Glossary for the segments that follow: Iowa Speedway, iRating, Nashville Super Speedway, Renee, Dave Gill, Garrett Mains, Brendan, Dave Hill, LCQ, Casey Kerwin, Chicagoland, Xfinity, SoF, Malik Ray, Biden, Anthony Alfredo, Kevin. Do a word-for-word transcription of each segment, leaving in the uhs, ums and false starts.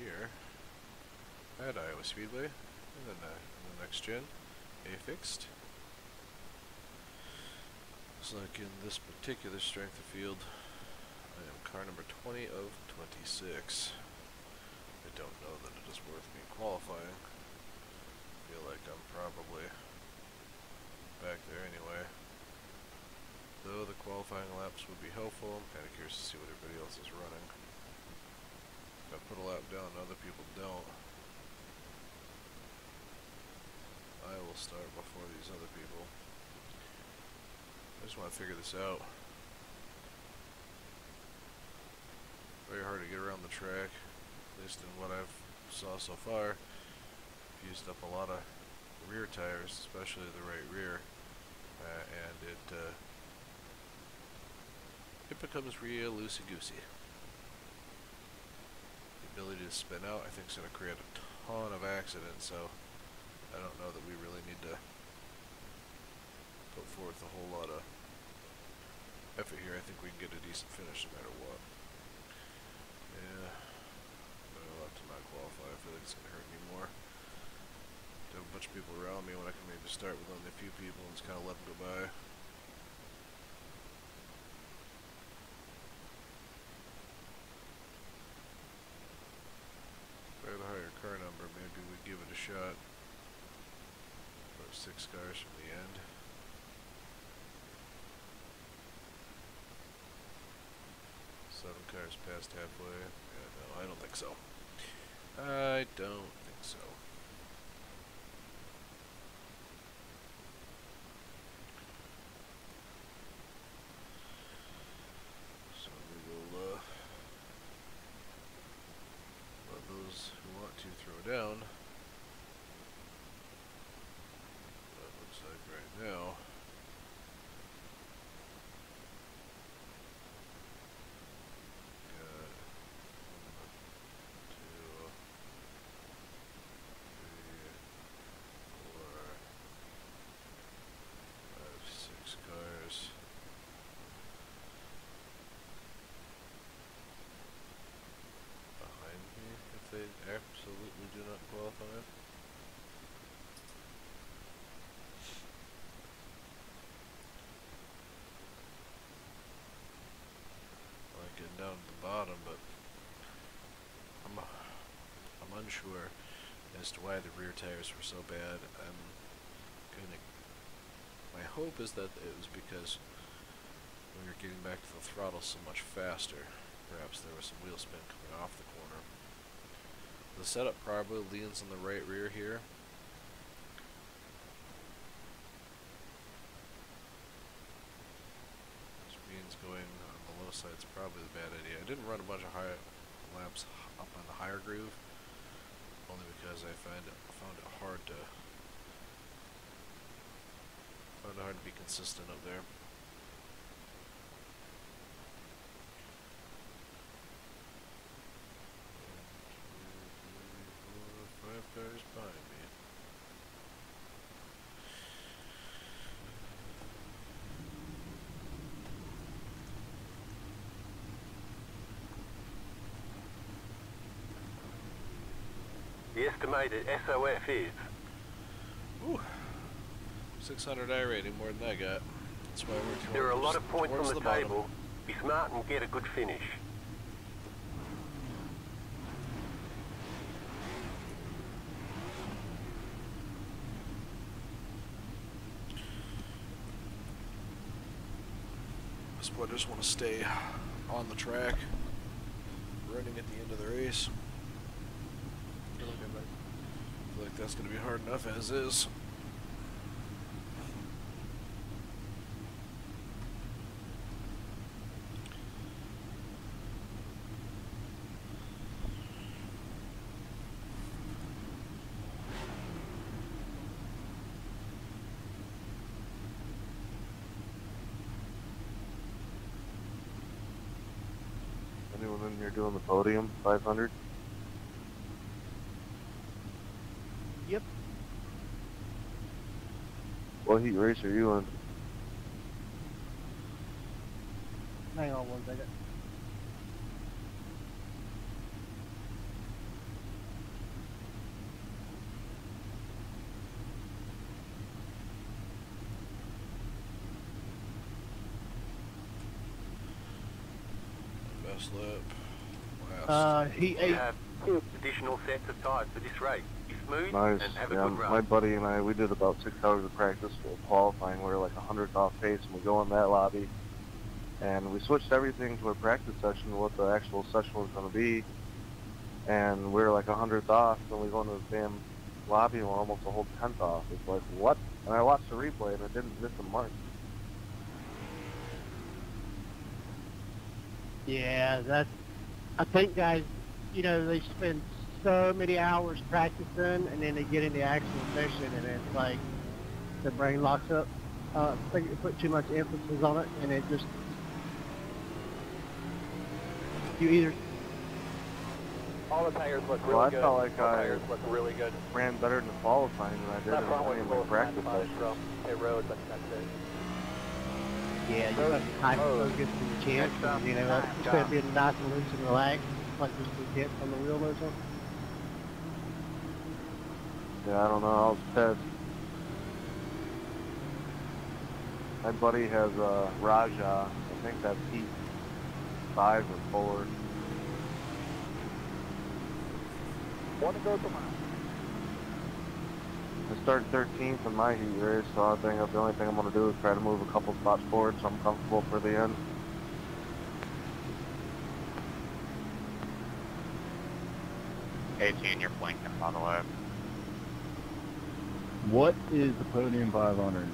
here at Iowa Speedway in the, in the next gen affixed. Looks like in this particular strength of field, I am car number twenty of twenty-six. I don't know that it is worth me qualifying. I feel like I'm probably back there anyway. Though the qualifying laps would be helpful, I'm kind of curious to see what everybody else is running. If I put a lap down and other people don't, I will start before these other people. I just want to figure this out. Very hard to get around the track, at least in what I've saw so far. I've used up a lot of rear tires, especially the right rear, uh, and it uh, it becomes real loosey-goosey. The ability to spin out, I think, is going to create a ton of accidents, so I don't know that we really need to put forth a whole lot of effort here. I think we can get a decent finish no matter what. Yeah, better luck to not qualify. I feel like it's going to hurt me more. Have a bunch of people around me when I can maybe start with only a few people and just kind of let them go by. If I had a higher car number, maybe we'd give it a shot. About six cars from the end. Seven cars past halfway. Yeah, no, I don't think so. I don't think so. Down. That looks like right now. Got one, two, three, four, five, six cars. They absolutely do not qualify. I like getting down to the bottom, but I'm uh, I'm unsure as to why the rear tires were so bad. I'm gonna. My hope is that it was because we were getting back to the throttle so much faster. Perhaps there was some wheel spin coming off the corner. The setup probably leans on the right rear here. Which means going on the low side is probably a bad idea. I didn't run a bunch of high laps up on the higher groove, only because I find it, found it hard to found it hard to be consistent up there. Cars behind me. The estimated S O F is Ooh, six hundred I rating, more than I got. That's why we're there are a lot of points on the, the table. Be smart and get a good finish. I just want to stay on the track, running at the end of the race. I feel like, I feel like that's going to be hard enough as is. Doing the podium, five hundred. Yep. What heat race are you on? Hang on one second. last lap. Last uh, he ate two additional sets of tires for this race. Smooth nice. And have a yeah, good run. My buddy and I, we did about six hours of practice for qualifying. We were like a hundredth off pace, and we go in that lobby, and we switched everything to a practice session to what the actual session was going to be. And we were like a hundredth off, and we go into the damn lobby, and we're almost a whole tenth off. It's like, what? And I watched the replay, and I didn't miss a mark. Yeah, that's, I think guys, you know, they spend so many hours practicing, and then they get into actual session, and it's like the brain locks up. Uh, I think you put too much emphasis on it, and it just, you either. All the tires look really well, good. I felt like All I tires look really good. Ran better in the qualifying than I did in the practice session. They rode, but that's it. Yeah, you got high focus and you can't, you know, it's going to be nice and loose and relaxed, like just to get on the wheel or something. Yeah, I don't know, I was pissed. My buddy has uh, Raja, I think that's heat five or four. One to go for mine. I start thirteenth in my heat race, so I think that's the only thing I'm going to do is try to move a couple spots forward so I'm comfortable for the end. eighteen, you're blinking, by the way. What is the podium five hundred?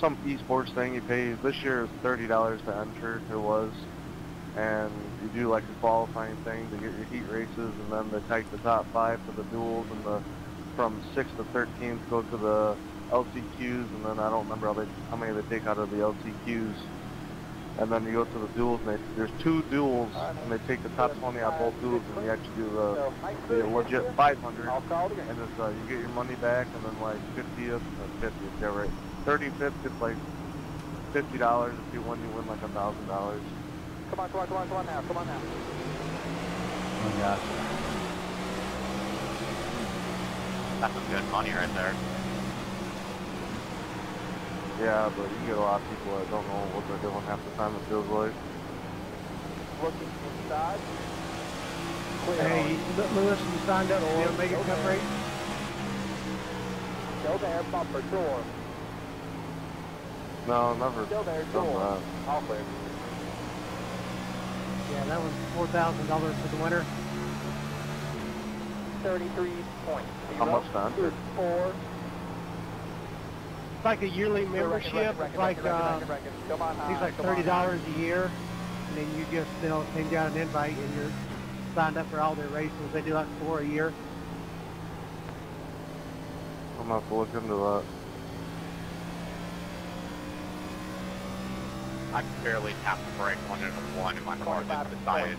Some esports thing you pay. This year is thirty dollars to enter, it was. And you do like the qualifying thing to get your heat races, and then they take the top five for the duels, and the from sixth to thirteenth go to the L C Qs, and then I don't remember how, they, how many they take out of the L C Qs, and then you go to the duels, and they, there's two duels, and they take the top twenty out both duels, and you actually do the, the legit five hundred, and it's uh, you get your money back, and then like fiftieth, or fiftieth, yeah right, thirty-fifth it's like fifty dollars, if you win, you win like a thousand dollars. Come on, come on, come on, come on now, come on now. Oh my gosh. That's some good money right there. Yeah, but you get a lot of people that don't know what they're doing half the time, it feels like. Looking inside. Hey, Lewis, you signed up to the Omega Cup race? Still there, bumper door. No, never. Still there, door. All clear. Yeah, that was four thousand dollars for the winner. Thirty-three points. How much time? Four. It's like a yearly membership. It's like uh, it's like thirty dollars a year, and then you just you know send out an invite, and you're signed up for all their races. They do like four a year. I'm gonna have to look into that. I can barely tap the brake one and one in my car that's decided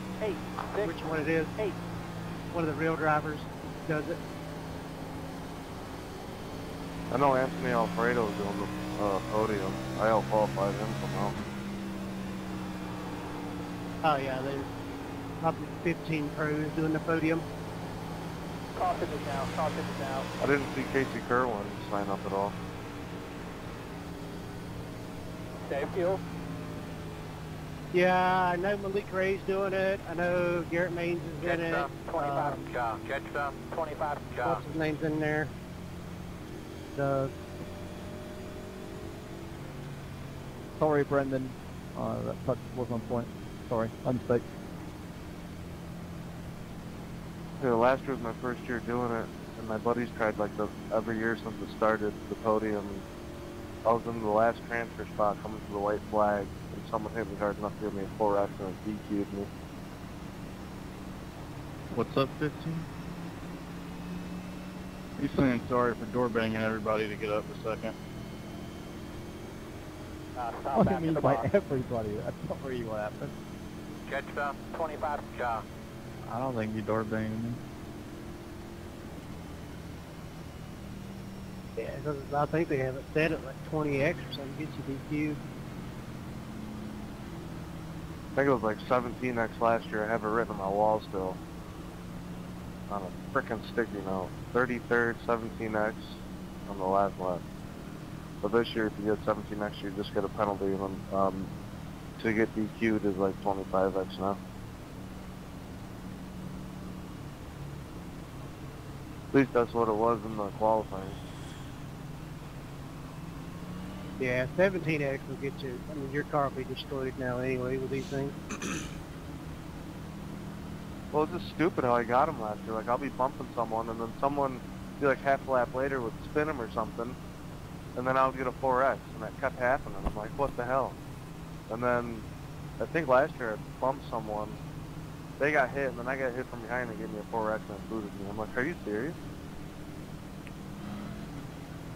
which one it is. Eight. One of the real drivers does it. I know Anthony Alfredo is on the uh, podium. I out-qualified him somehow. Oh yeah, there's probably fifteen pros doing the podium. Caught it now, caught it now. I didn't see Casey Kerwin sign up at all. Dave Gill. Yeah, I know Malik Ray's doing it. I know Garrett Mains is doing it. twenty-five um, job. Job. twenty-five job. What's his name's in there? The... Sorry, Brendan. Uh, that touch was on point. Sorry, I'm mistake. Yeah, last year was my first year doing it, and my buddies tried like the every year since it started the podium. I was in the last transfer spot coming to the white flag, and someone hit me hard enough to give me a full accident and D Q'd me. What's up, fifteen? He's saying sorry for door banging everybody to get up a second. Uh, what do you mean by everybody? That's not really what happened. Catch up, twenty-five job. I don't think you door banged me. Yeah, I think they have it set at like twenty X or something to get you D Q. I think it was like seventeen X last year. I have it written on my wall still. On a frickin' sticky note. thirty-third, seventeen X on the last lap. But this year, if you get seventeen X, you just get a penalty and then um, to get D Q'd is like twenty-five X now. At least that's what it was in the qualifying. Yeah, seventeen X will get you. I mean, your car will be destroyed now anyway with these things. Well, it's just stupid how I got him last year. Like, I'll be bumping someone, and then someone, be like half a lap later, would spin him or something, and then I'll get a four X, and that kept happening. I'm like, what the hell? And then, I think last year I bumped someone. They got hit, and then I got hit from behind and gave me a four X and it booted me. I'm like, are you serious?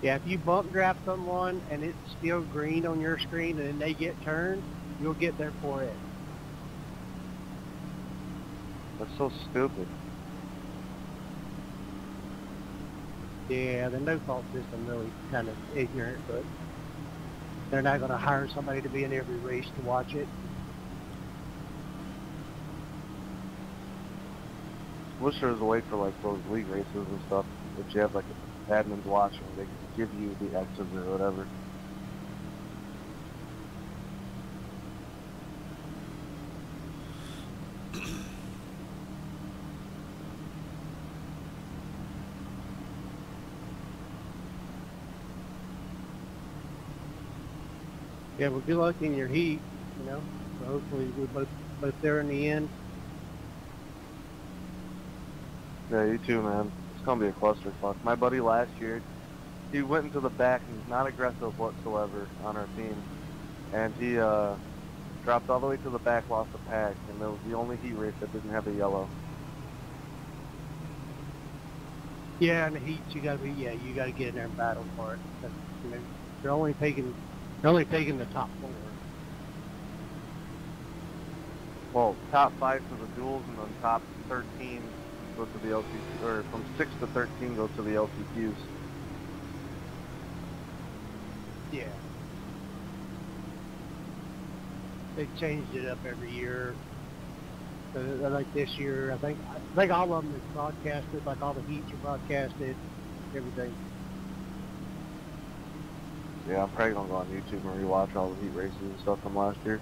Yeah, if you bump draft someone and it's still green on your screen and then they get turned, you'll get their four X. That's so stupid. Yeah, the no-fault system really kind of ignorant, but they're not going to hire somebody to be in every race to watch it. I wish there was a way for like those league races and stuff, if you have like admins watching, they give you the X's or whatever. Yeah, well, good luck in your heat, you know. So hopefully we're both both there in the end. Yeah, you too, man. It's gonna be a clusterfuck. My buddy last year, he went into the back and he's not aggressive whatsoever on our team, and he uh, dropped all the way to the back, lost the pack, and it was the only heat race that didn't have a yellow. Yeah, in the heats you gotta be yeah, you gotta get in there and battle for it. That's, you know, they're only taking they're only taking the top four. Well, top five for the duels, and then top thirteen. Go to the L C Q, or from six to thirteen go to the L C Qs. Yeah. They've changed it up every year. So, like this year, I think I think all of them is broadcasted, like all the heats are broadcasted, everything. Yeah, I'm probably gonna go on YouTube and rewatch all the heat races and stuff from last year.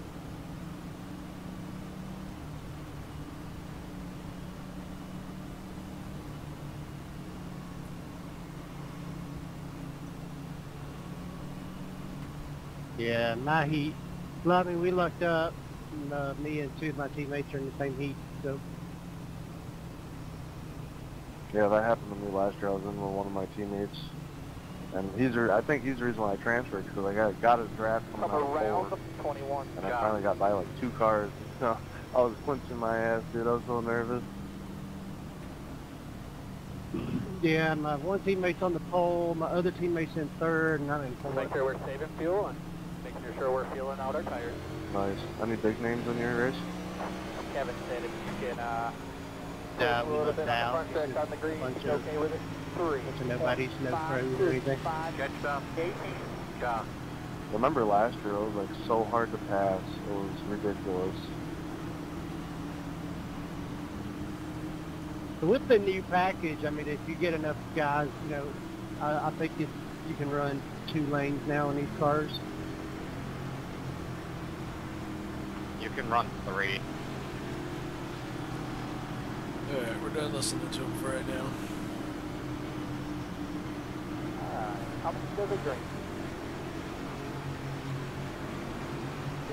Yeah, my heat. Well, I mean, we lucked up. And, uh, me and two of my teammates are in the same heat, so. Yeah, that happened to me last year. I was in with one of my teammates, and he's. I think he's the reason why I transferred, because I got, got his draft coming out of four, twenty-one, and I finally got by like two cars. So I was clinching my ass, dude. I was so nervous. Yeah, my one teammate's on the pole, my other teammate's in third, and I'm in fourth. Make sure we're saving fuel and making sure we're feeling out our tires. Nice. Any big names in your race? Kevin said if you can uh, nah, a little bit down. On the front stretch on the green, bunch it's okay of, with it. Three, bunch of nobody's no pro or anything. Five, catch up. Eighteen. Yeah. Remember last year, it was like so hard to pass. It was ridiculous. So with the new package, I mean, if you get enough guys, you know, I, I think if you can run two lanes now in these cars. You can run three. All right, we're done listening to them for right now. Uh, how much does it drink?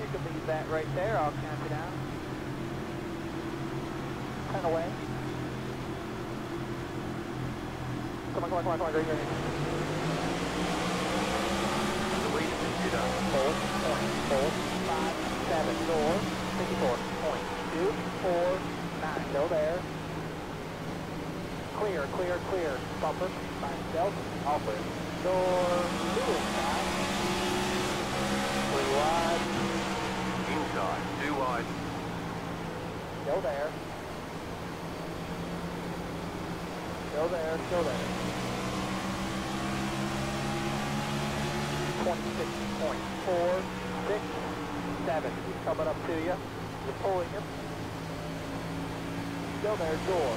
You can leave that right there. I'll count it out. Turn away. Come on, come on, come on, come on, green, green. The reason is you're done. Hold, point, hold, five, seven, four, fifty-four, point, two, four, nine. Go there. Clear, clear, clear. Bumper, find yourself, offer. Door, two, nine. Three wide. Inside, two wide. Go there. Still there, still there. twenty-six point four six seven. He's coming up to you. You're pulling him. Still there, door.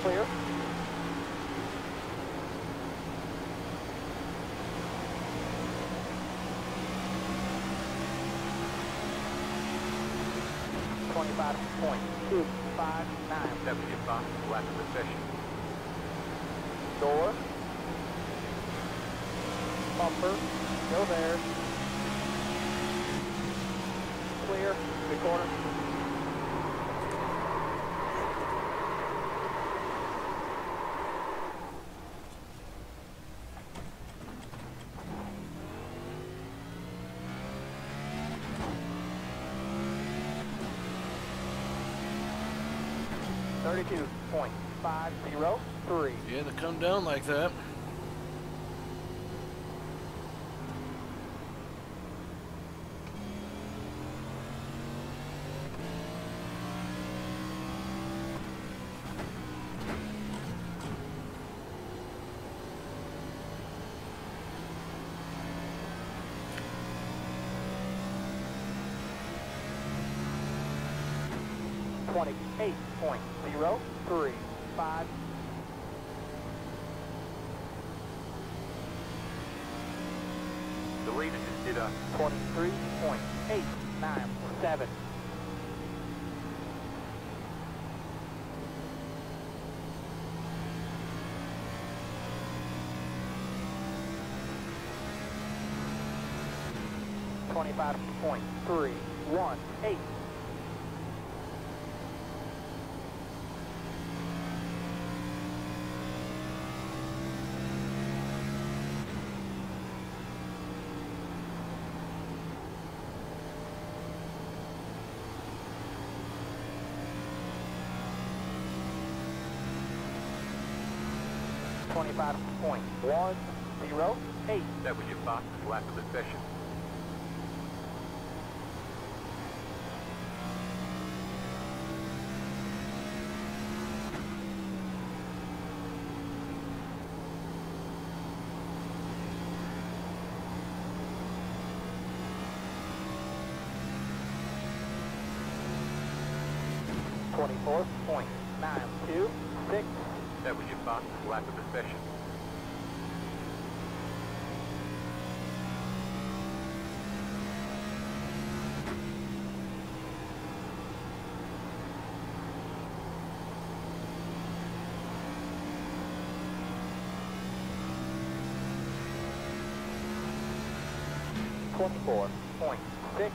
Clear. twenty-five point two five nine seventy-five right to recession. Door. Bumper. Go there. Clear. Three quarter. thirty-two point five zero three. Yeah, they come down like that. twenty-eight point zero three five. The leader just did a twenty-three point eight nine seven. twenty-five point three one eight. twenty-five point one zero eight. That was your box lap of the session. twenty-four point nine two six. That was your box lap of the session. twenty-four point six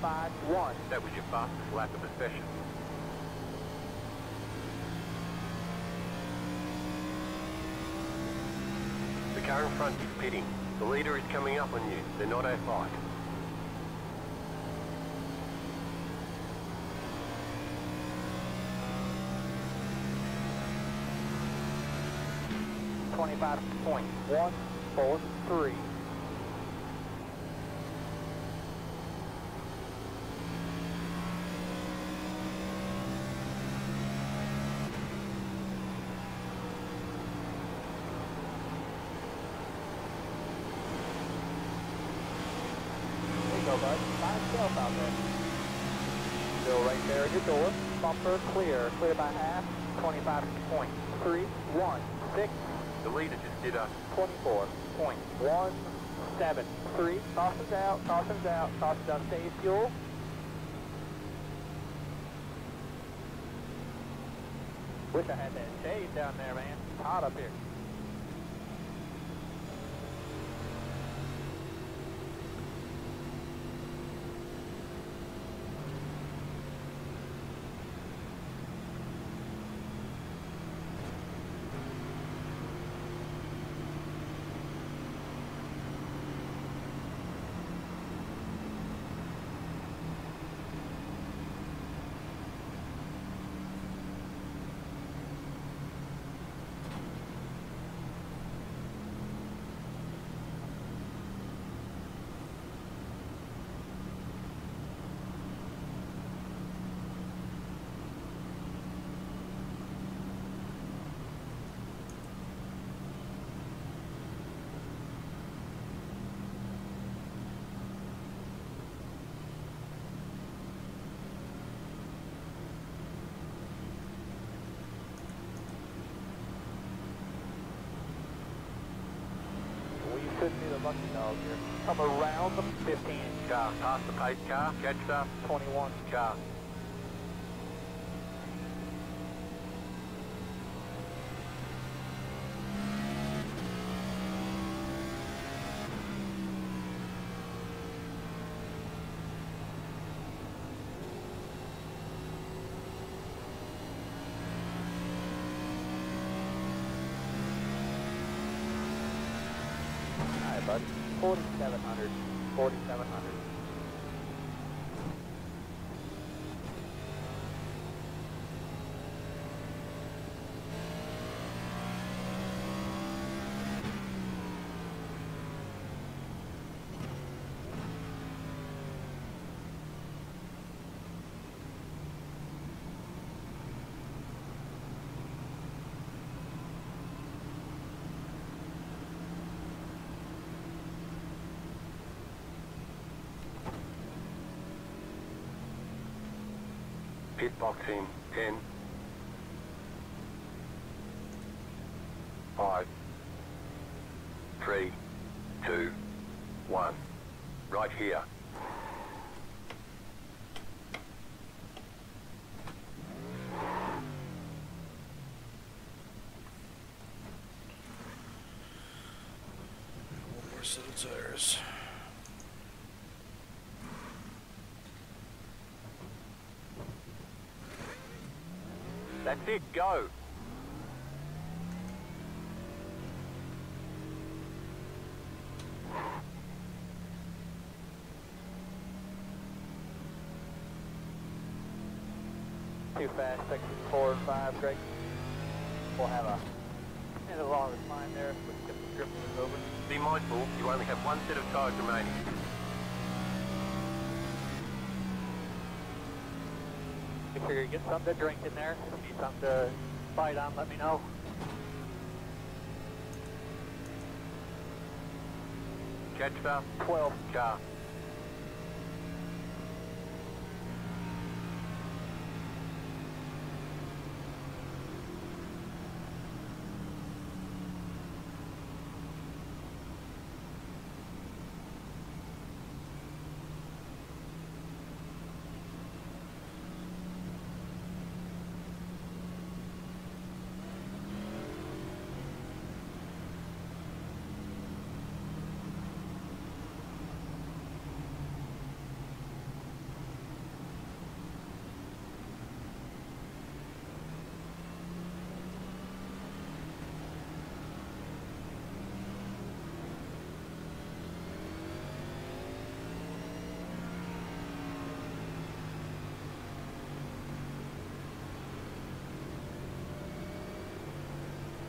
five one. That was your box lap of the session. The car in front is pitting. The leader is coming up on you. They're not a fight. twenty-five point one four three. Door, bumper clear, clear by half, twenty-five point three one six. The leader just did a twenty-four point one seven three. Caution's out, caution's out, caution's on safe fuel. Wish I had that shade down there, man. It's hot up here. Lucky dog here. Come around the fifteen. Car, pass the pace car, catch up. twenty-one. Car. forty-seven hundred. forty-seven hundred. Pit boxing ten, five, three, two, one. Right here. One more set of tires. That's it, go! Too fast, section four and five, Greg. We'll have a end of longest line there, we can get the grip move over. Be mindful, you only have one set of tires remaining. If you're gonna get something to drink in there, if you need something to bite on, let me know. Catch up, twelve car.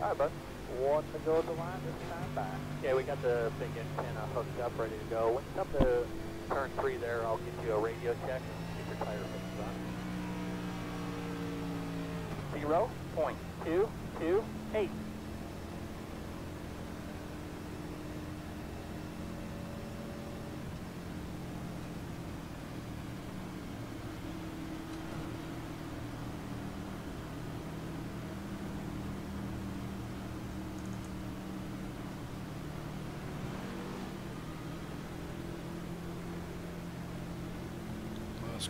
All right, bud. Want to go to the line this time by? Yeah, we got the big antenna hooked up, ready to go. When you come to turn three there, I'll get you a radio check and get your tire fixed on. Zero point two two eight.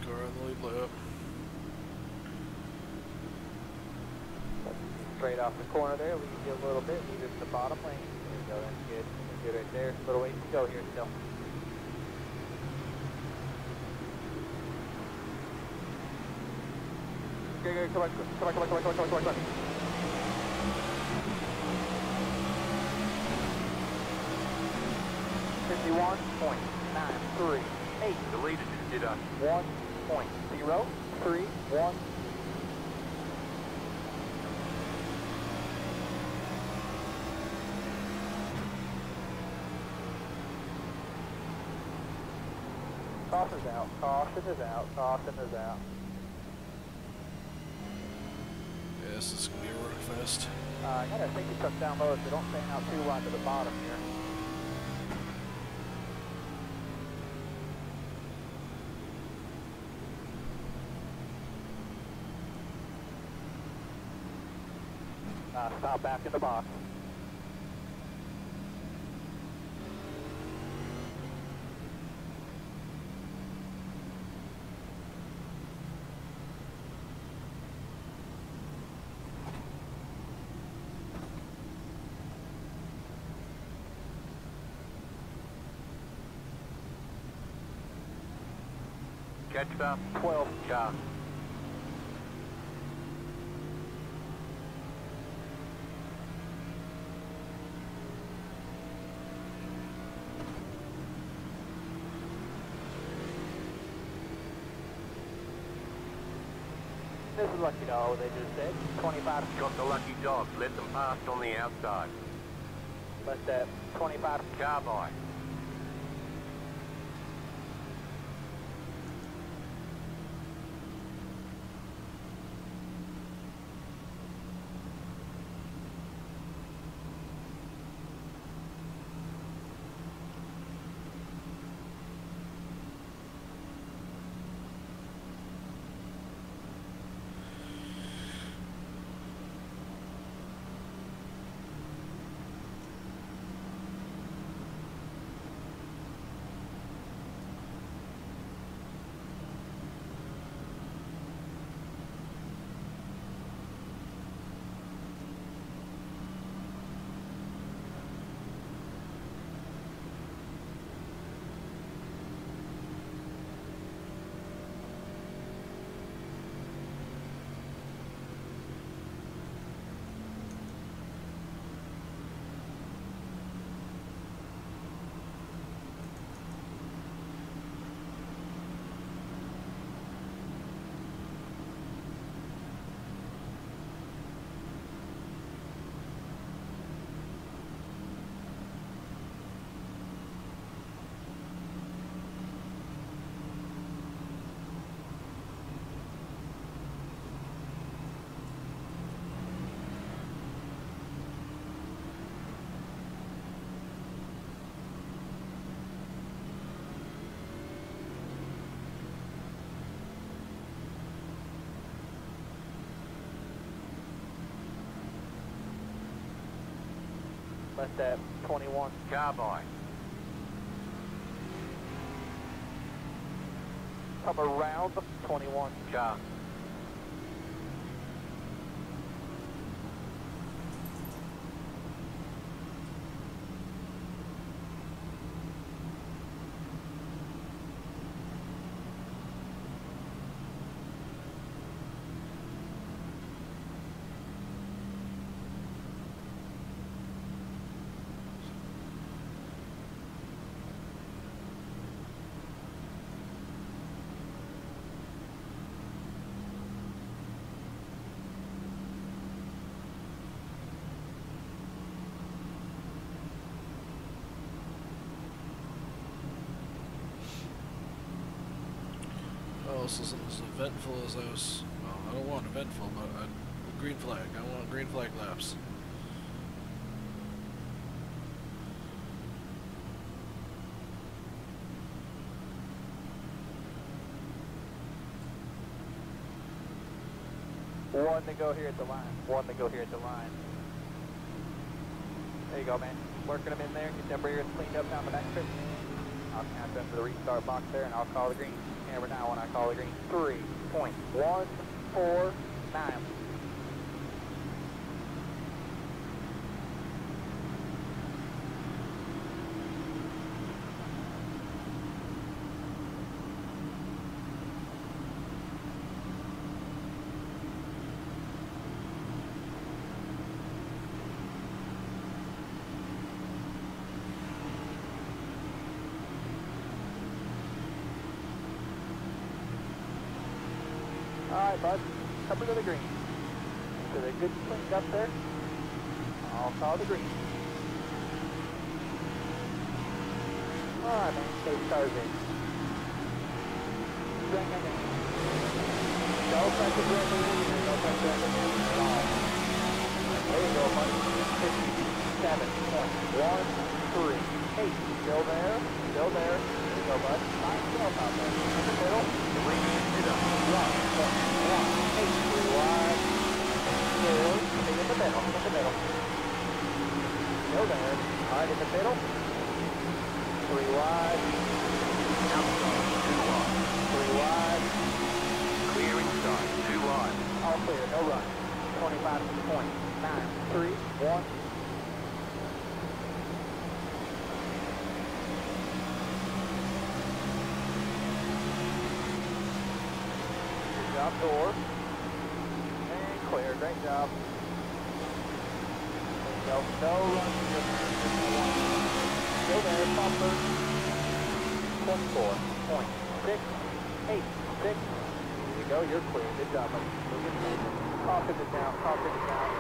Car on the lead lap. Straight off the corner there, we can get a little bit, leave it to the bottom lane. There we go, that's good. That's good right there. A little ways to go here still. Go, go, come on, come on, come on, come on, come on, come on, come on. fifty-one point nine three eight. Deleted. Did a one point zero three one. Caution is out. Caution is out. Caution is out. Yeah, this is gonna be a road fest. Uh, I gotta take the truck down low, so don't stand out too wide to the bottom here. Uh, stop back in the box. Catch up, twelve car. There's a lucky dog, they just said. twenty-five. Got the lucky dog. Let them pass on the outside. Let that twenty-five. Carbide. Let that twenty-one. Cowboy. Come around the twenty-one. Car. As eventful as those, well, I don't want eventful, but I, green flag, I want green flag laps. One to go here at the line, one to go here at the line. There you go, man. Working them in there, get them rears cleaned up down the back trip. I'll count them for the restart box there, and I'll call the green. Camera now when I call the green. three point one four nine. Bud, cover to the green. So they're good cleaned up there. I'll call the green. Alright, man, stay starving. Bring him in. Don't touch the brake lever. Don't touch the brake lever at all. There you go, buddy. fifty-seven point one three eight. Still there. Still there. There you go, bud. Find yourself out there. In the middle. Three, two, one, one. One, eight, wide, still, in the middle, in the middle. Still there, right in the middle. Three wide, outside, two wide, three wide. Clear inside, two wide. All clear, no run. twenty-five point nine three one. Door and clear. Great job. No, no run. Still there. Bumper. twenty-four point six eight six. go. You're clear. Good job, buddy. Pop in it now. Pop in it now.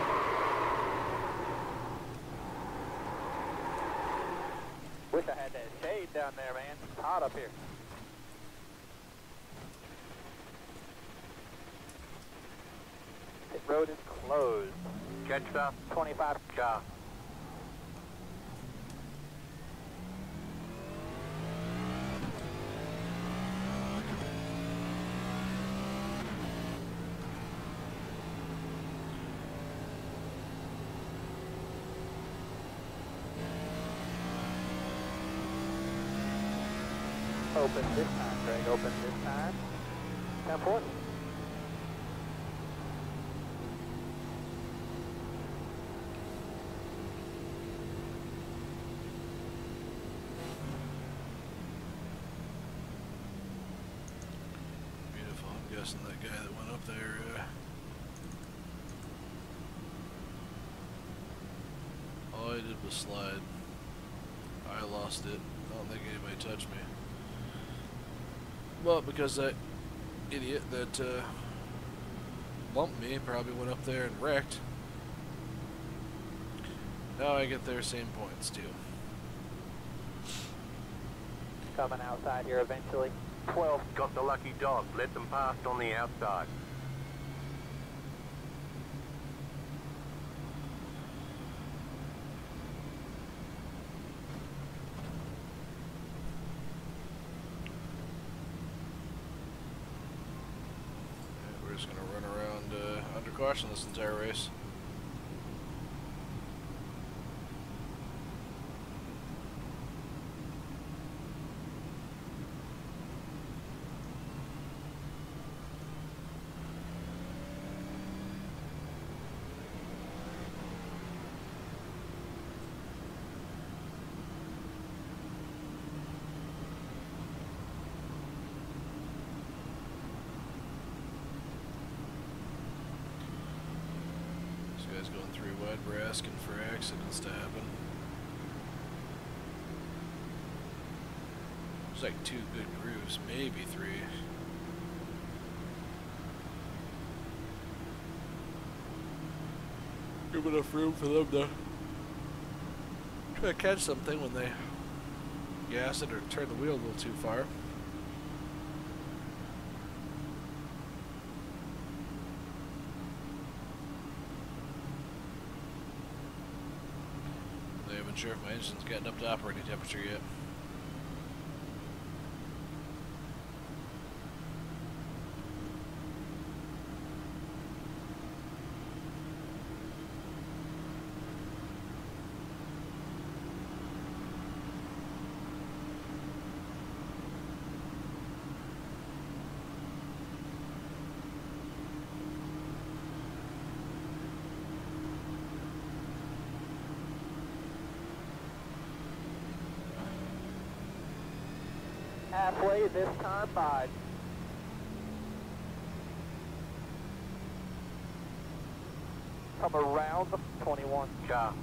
Wish I had that shade down there, man. It's hot up here. Pit road is closed. Judge stop twenty-five. Job. Open this time, Greg. Open this time. ten forty. Beautiful. I'm guessing that guy that went up there. Uh, all I did was slide. I lost it. I don't think anybody touched me. Well, because that idiot that uh, bumped me probably went up there and wrecked. Now I get their same points, too. Coming outside here eventually. twelve got the lucky dog. Let them pass on the outside. Caution this entire race. Going three wide, we're asking for accidents to happen. There's like two good grooves, maybe three. Give enough room for them to try to catch something when they gas it or turn the wheel a little too far. Sure if my engine's gotten up to operating temperature yet. Halfway this time by. Come around the twenty-one. Job.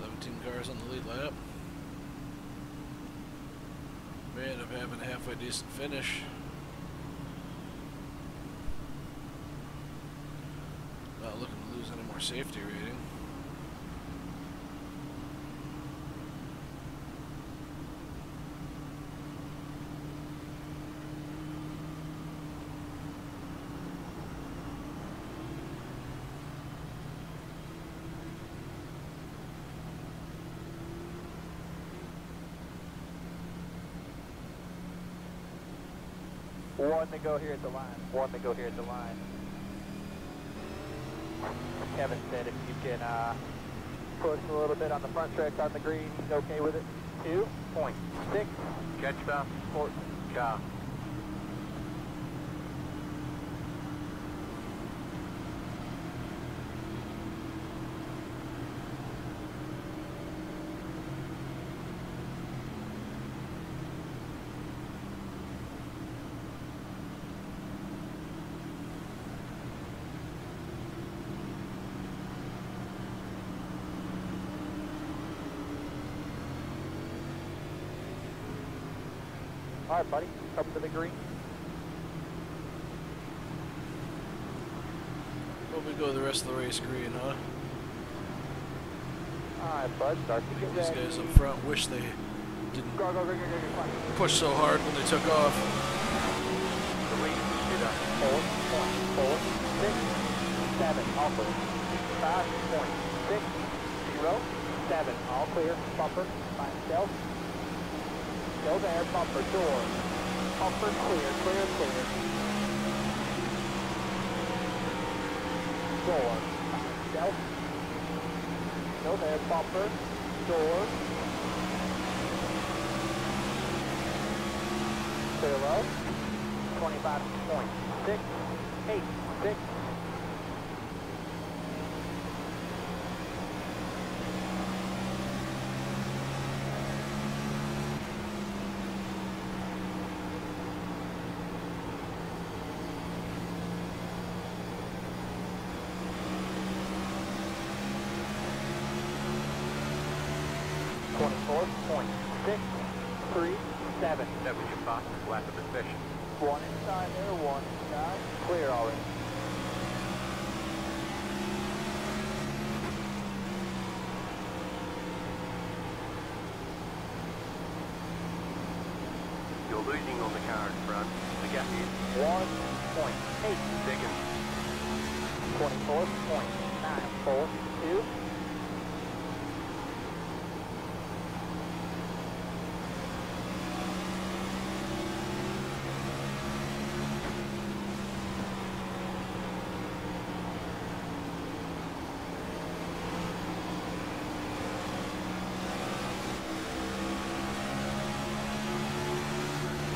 seventeen cars on the lead lap. May end up having a halfway decent finish. Safety rating. One to go here at the line. One to go here at the line. Kevin said if you can uh, push a little bit on the front stretch on the green, he's okay with it. two point six. Catch up. Fourth. Job. All right, buddy, come to the green. Probably go the rest of the race green, huh? All right, bud, start to get these guys up front wish they didn't go, go, go, go, go, go. Push so hard when they took off. Three, two, four, four, six, seven, all clear. five point six zero seven, all clear. Bumper, myself. Go there, bumper, door. Bumper, clear, clear, clear. Door, myself. Go there, bumper, door. Clear low. twenty-five point six eight six. twenty-four point six three seven. W Fox, lack of efficiency. One inside there, one inside. Clear already. You're losing on the car in front. The gap is one point eight seconds. twenty-four point nine four two.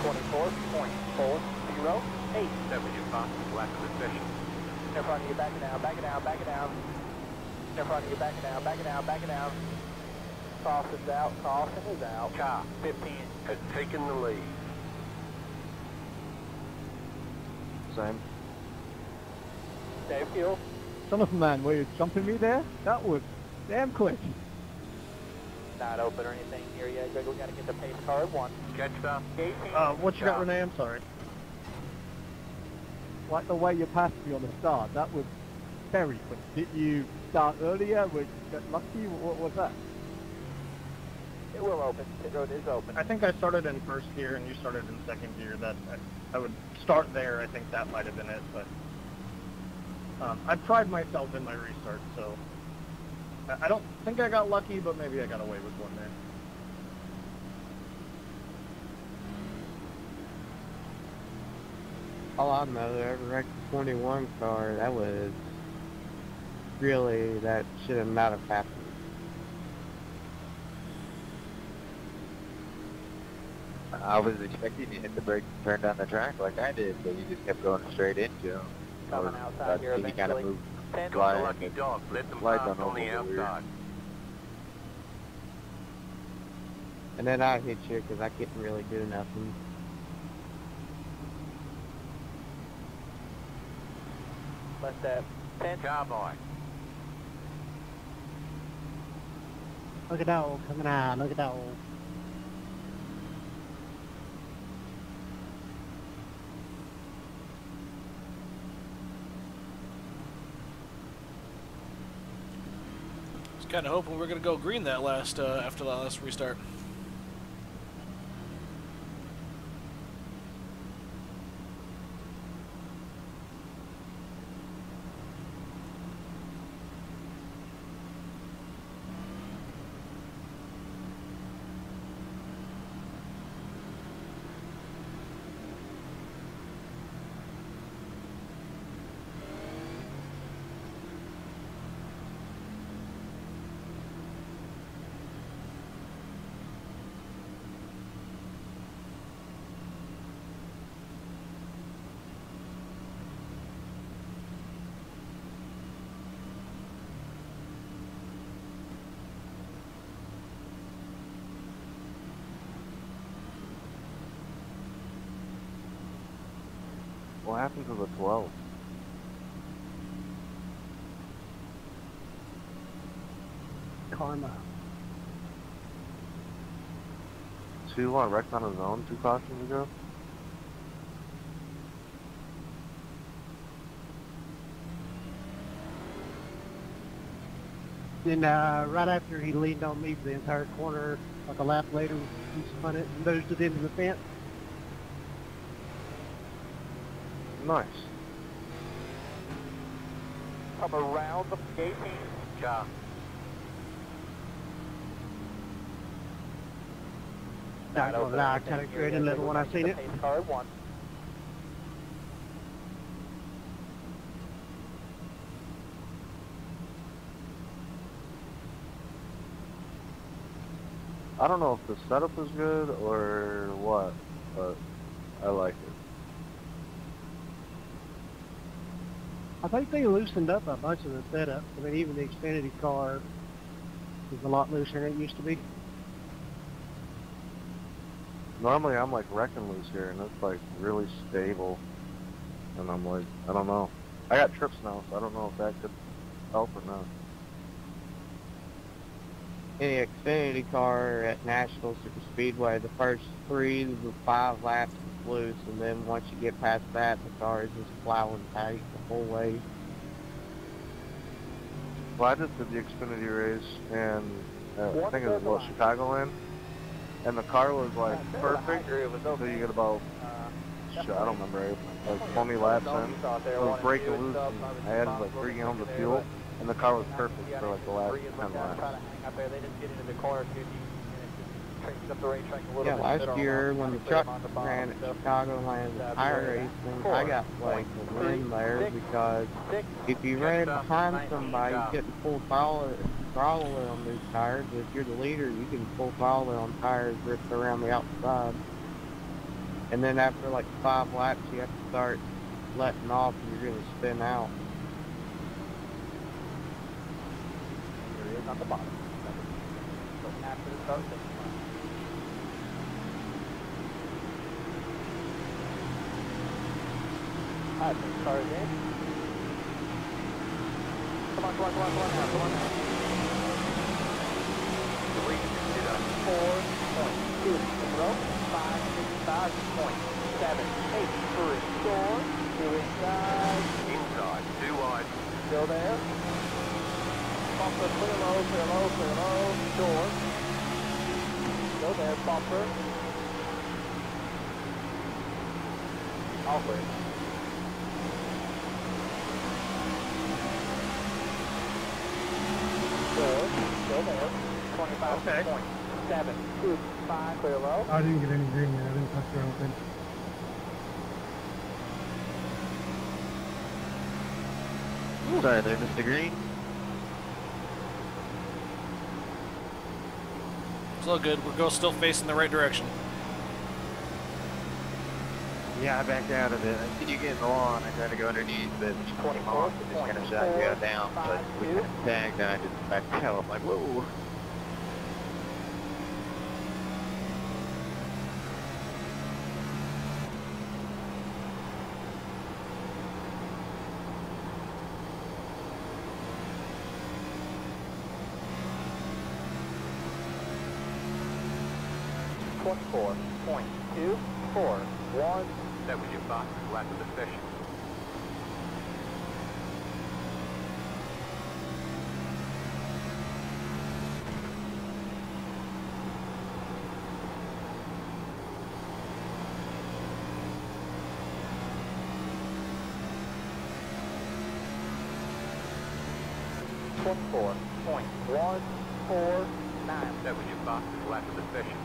twenty-four point four zero eight. W Fox, lack of efficiency. In front of you, back it down, back it down, back it down. In front of you, back it down, back it down, back it down. Crossing is out, crossing is out. Car fifteen has taken the lead. Same. Dave Hill. Son of a man, were you jumping me there? That was damn quick. Not open or anything here yet, Greg. We gotta get the pace car at one. Catch up. Uh, what you got, Renee? I'm sorry. Like the way you passed me on the start, that was very quick. Did you start earlier? Were you lucky? What was that? It will open. The road is open. I think I started in first gear and you started in second gear. That I, I would start there. I think that might have been it. But um, I pride myself in my restart, so. I don't think I got lucky, but maybe I got away with one there. All I know, that wrecked twenty-one car, that was really, that should have not have happened. I was expecting you to hit the brake and turn down the track like I did, but you just kept going straight into him. Coming outside here eventually. Kind of moved. Ten lucky dog, let them fly on the outside. And then I hit you because I couldn't really do nothing. Let that ten cowboy. Look at that old coming out. Look at that old. Kind of hoping we're gonna go green that last uh, after the last restart. What happened to the twelve? Karma. two on wrecked on his own two cautions ago? Then uh, right after he leaned on me for the entire corner, like a lap later, he spun it and nosed it into the fence. Nice. Up around the gate. Yeah. Not gonna lie, I kind of created a little when I seen it. I don't know if the setup was good or what, but I like it. I think they loosened up a bunch of the setup. I mean, even the Xfinity car is a lot looser than it used to be. Normally I'm like wrecking loose here, and it's like really stable. And I'm like, I don't know. I got trips now, so I don't know if that could help or not. In the Xfinity car at Nashville Super Speedway, the first three to five laps is loose, and then once you get past that, the car is just plowing tight the whole way. Well, I just did the Xfinity race, and uh, I think it was what, Chicagoland, and the car was like perfect. So you get about, I don't remember, like twenty laps in, it was breaking loose, and I had like three gallons of fuel. And the car was perfect for like the last ten laps. Yeah, last year when the truck ran at Chicagoland I racing, I got like the win there because if you ran behind somebody, you couldn't full throttle it on these tires. If you're the leader, you can full throttle it on tires ripped around the outside. And then after like five laps, you have to start letting off and you're going to spin out. On the bottom. So after the start, alright, the car is in. Come on, come on, come on, come on, come on, come on. Three, four, two, zero, five, six, five, point, seven, eight, three, four, two inside. Inside, two wide. Still there. Bumper, clear low, clear low, clear low, short. Still there, bumper. Alfred. Good, still there. twenty-five point seven two five, clear low. I didn't get any green yet, I didn't touch or anything. Sorry there, Mister Green. It's all good. We're still facing the right direction. Yeah, I backed out of it. I see you getting along. I tried to go underneath, but just caught him off and just kind of shot you out down. But we kind of tagged and I just backed out. I'm like, whoa. twenty-four point two four one. That was your box lap of the session. twenty-four point one four nine. That was your box lap of the session.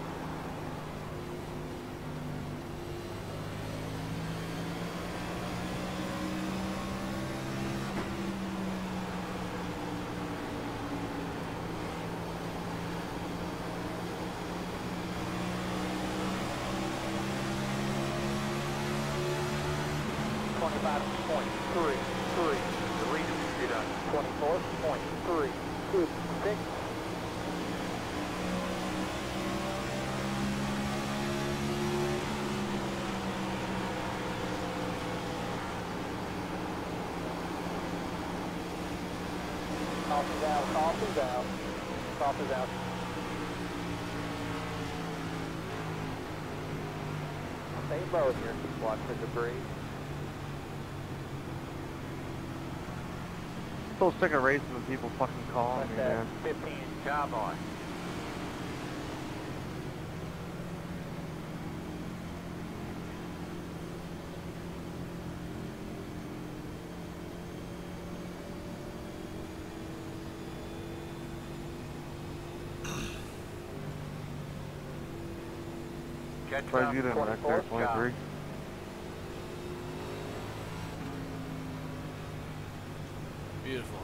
Off is out, off is out. Stay low here. Watch the debris. Still sick of racing when people fucking call me, man. fifteen job on. Try to get in back there, twenty-three. Beautiful.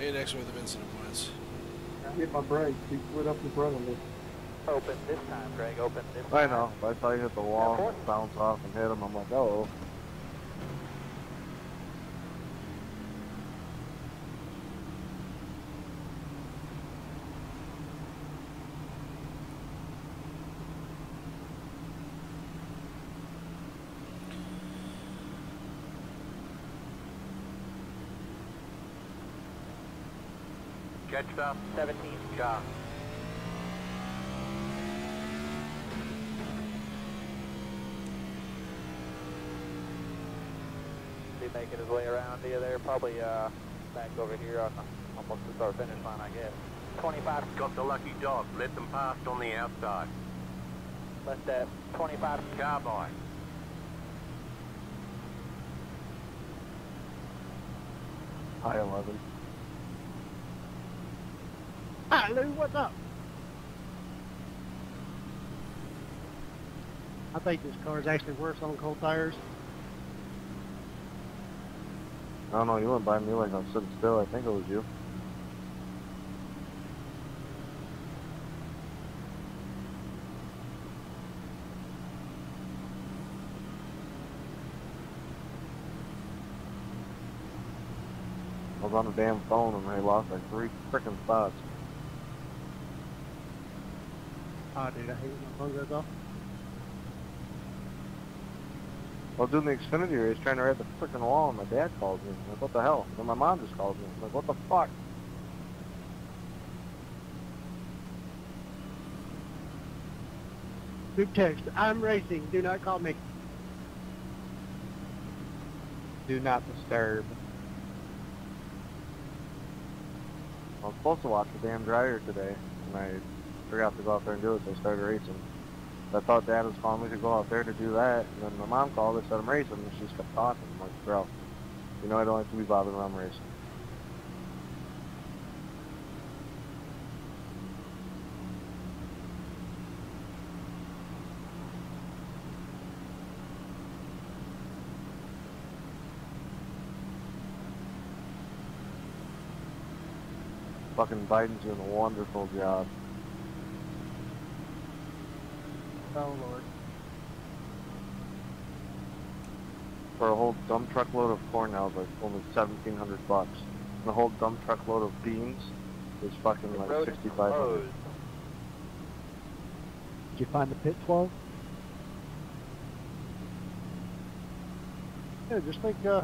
eight X worth of incident points. I hit my brakes. He slid up in front of me. Open this time, Greg. Open this time. I know. I saw you hit the wall, bounce off, and hit him. I'm like, oh. Catch up, seventeen job. He's making his way around here there, probably uh, back over here on the, almost to our finish line, I guess. twenty-five. Got the lucky dog, let them pass on the outside. Let that twenty-five car by. High eleven. Hi Lou, what's up? I think this car is actually worse on cold tires. I don't know, you went by me like I'm sitting still. I think it was you. I was on the damn phone and I lost like three frickin' spots. Oh, dude, I hate my phone goes off. I was doing the Xfinity race, trying to ride the frickin' wall, and my dad calls me. I'm like, what the hell? Then my mom just calls me. I'm like, what the fuck? Group text, I'm racing. Do not call me. Do not disturb. I was supposed to watch the damn dryer today, and I... forgot to go out there and do it, so I started racing. I thought Dad was calling me to go out there to do that, and then my mom called, I said I'm racing, and she just kept talking. I'm like, bro, you know I don't like to be bothered when I'm racing. Fucking Biden's doing a wonderful job. Oh, Lord. For a whole dump truckload of corn now is like only seventeen hundred bucks. And a whole dump truckload of beans is fucking the like sixty-five hundred. Did you find the pit twelve? Yeah, just think uh,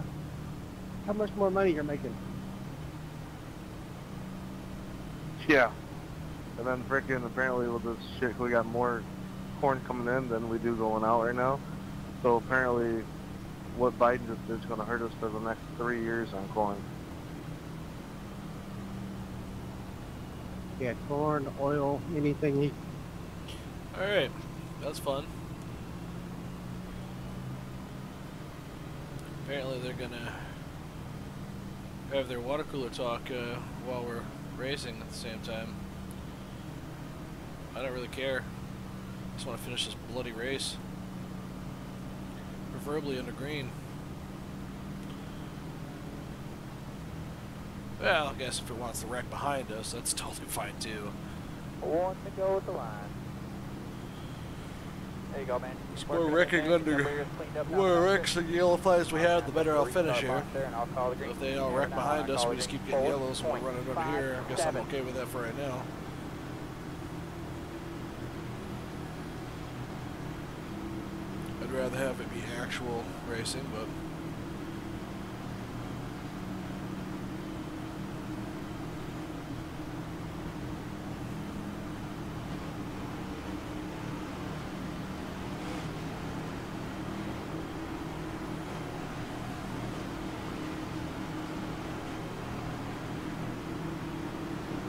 how much more money you're making. Yeah. And then freaking apparently with this shit we got more corn coming in than we do going out right now, so apparently what Biden just did is going to hurt us for the next three years on corn. Yeah, corn, oil, anything. Alright, that's fun. Apparently they're going to have their water cooler talk uh, while we're racing at the same time. I don't really care. I just want to finish this bloody race, preferably under green. Well, I guess if it wants to wreck behind us, that's totally fine too. One to go with the line. There you go, man. We're wrecking under. We're wrecking the yellow flags we have, the better I'll finish here. So if they all wreck behind us, we just keep getting yellows and we'll run it under here. I guess I'm okay with that for right now. I'd rather have it be actual racing, but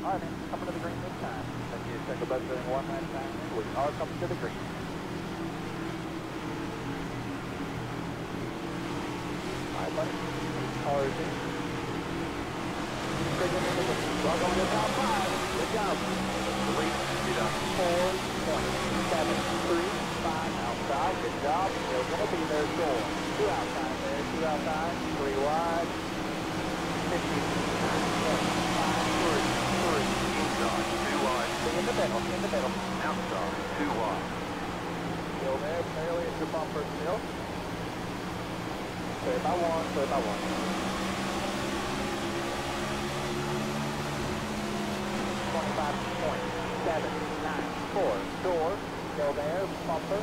All right, man, coming to the green this time. Let's get a check about doing one last time. We are coming to the green. All right, buddy. Cars in. Welcome to the top five. Good job. Great. Get up. Four, one, seven, three, five outside. Good job. They're going to be there goal. Two outside there. Two outside. Three wide. fifty. In the middle, in the middle. Outside, two wide. Still there, barely at your bumper still. Clear by one, clear by one. twenty-five point seven nine four. Door, still there, bumper.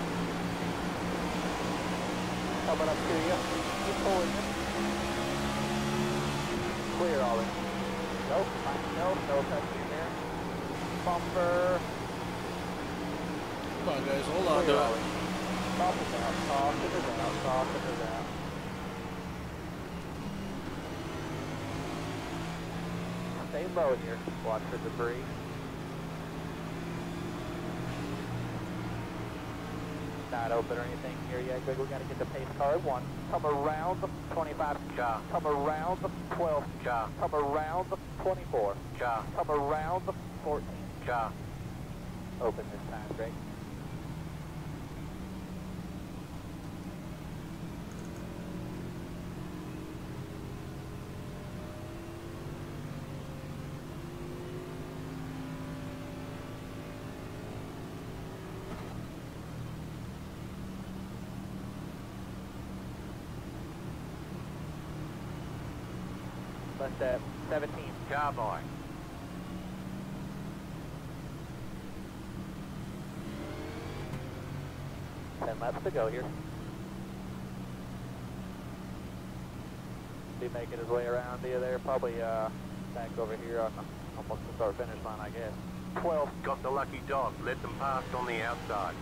Coming up to you. Keep pulling it. Clear all in. Nope, nope, no touching there. Bumper. Come on, guys, hold on to it. Bumper's out, soft, it is out, soft, it is out. Stay low here, watch for debris. Not open or anything here yet, good, we gotta get the pace car one. Come around the twenty-five, ja. Come around the twelve, ja. Come around the twenty-four, ja. Come around the fourteen. Ja. Open this time, Greg. Let's uh, seventeen. Ja, boy. ten laps to go here. Be making his way around here there, probably uh, back over here on almost the start finish line, I guess. twelve. Got the lucky dog, let them pass on the outside.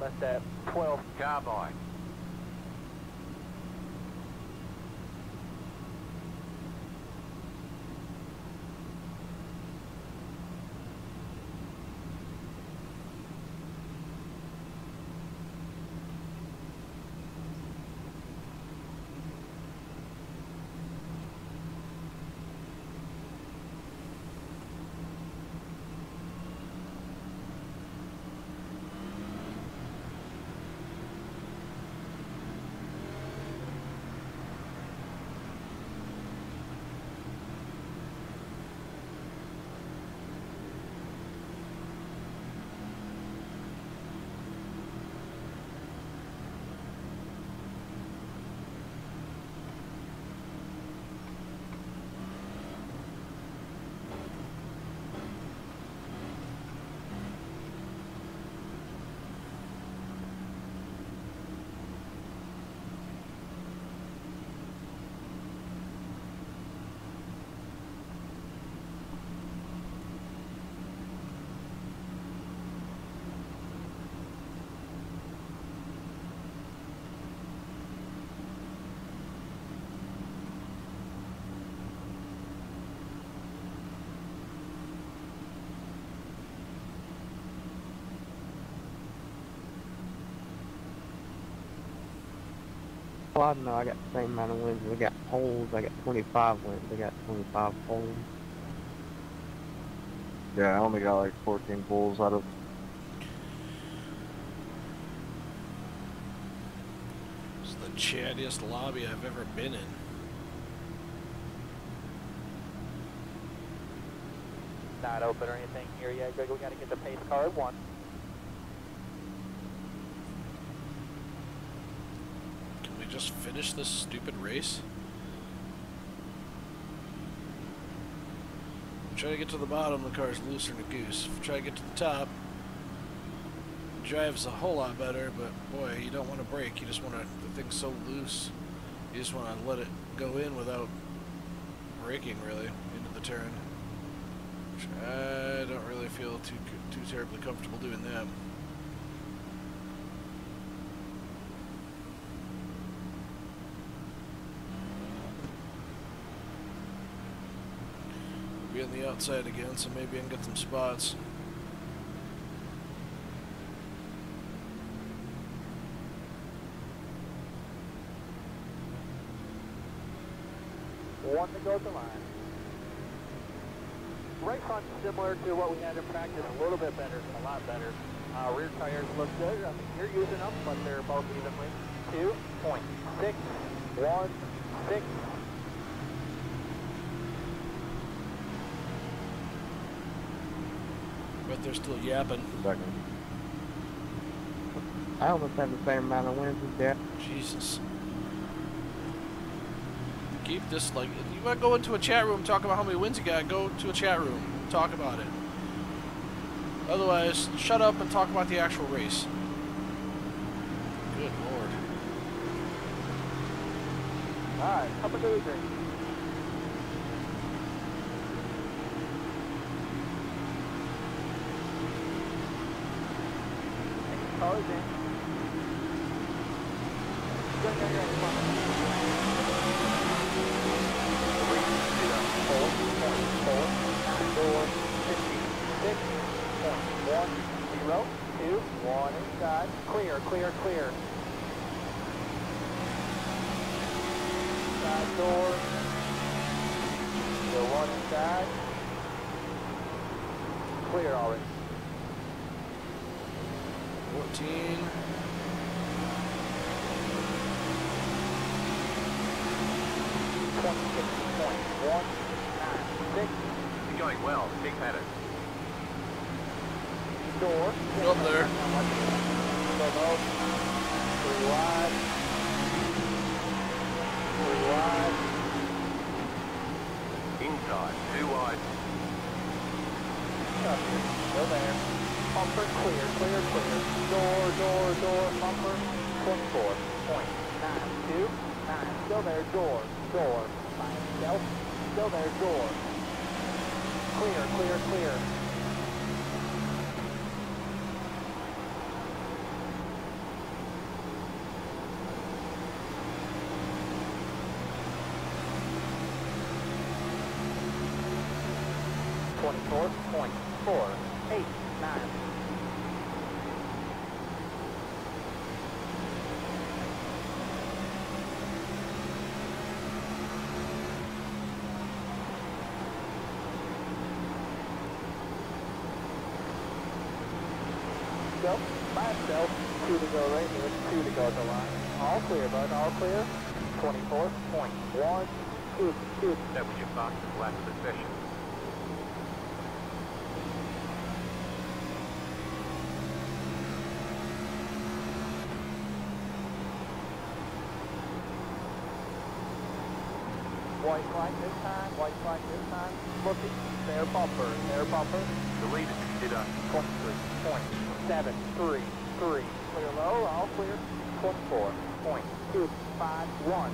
Let that twelve car by. Well, no, I got the same amount of wins. We got poles. I got twenty-five wins. I got twenty-five poles. Yeah, I only got like fourteen poles out of. It's the chattiest lobby I've ever been in. Not open or anything here yet, Greg. We got to get the pace car at one. Just finish this stupid race. Try to get to the bottom, the car's looser than a goose. Try to get to the top, it drives a whole lot better, but boy, you don't want to brake. You just want to, the thing's so loose, you just want to let it go in without braking really into the turn. Which I don't really feel too too terribly comfortable doing that. getting the outside again, so maybe I can get some spots. One to go to line. Right front similar to what we had in practice, a little bit better, a lot better. Uh, rear tires look good. I mean, you're using them, but they're both evenly. Two point six one six. But they're still yapping. Second. I almost have the same amount of wins as that. Jesus. Keep this, like, if you want to go into a chat room, talk about how many wins you got, go to a chat room, talk about it. Otherwise, shut up and talk about the actual race. Good lord. Alright, up and down. Close in. One inside. Clear, clear, clear. Side door. Go one inside. Clear already. Fourteen. Twenty-six point one nine six. You're going well. Big pattern. Door. Go up there. Three wide. Three wide. Inside. Two wide. Go there. Bumper clear. Clear. Clear. Door. Door. Door. Bumper. twenty-four. Point. Nine. Two. Nine. Still there. Door. Door. By himself. Still there. Door. Clear. Clear. Clear. twenty-four point four eight nine. Go by itself. Two to go right here. Two to go to line. All clear, bud. All clear. twenty-four point one two two. That was your box of last of the session. White flag this time, white flag this time, looking, their bumper, their bumper. The lead is hit up. twenty-three point seven three three. Clear low, all clear. twenty-four point two five one.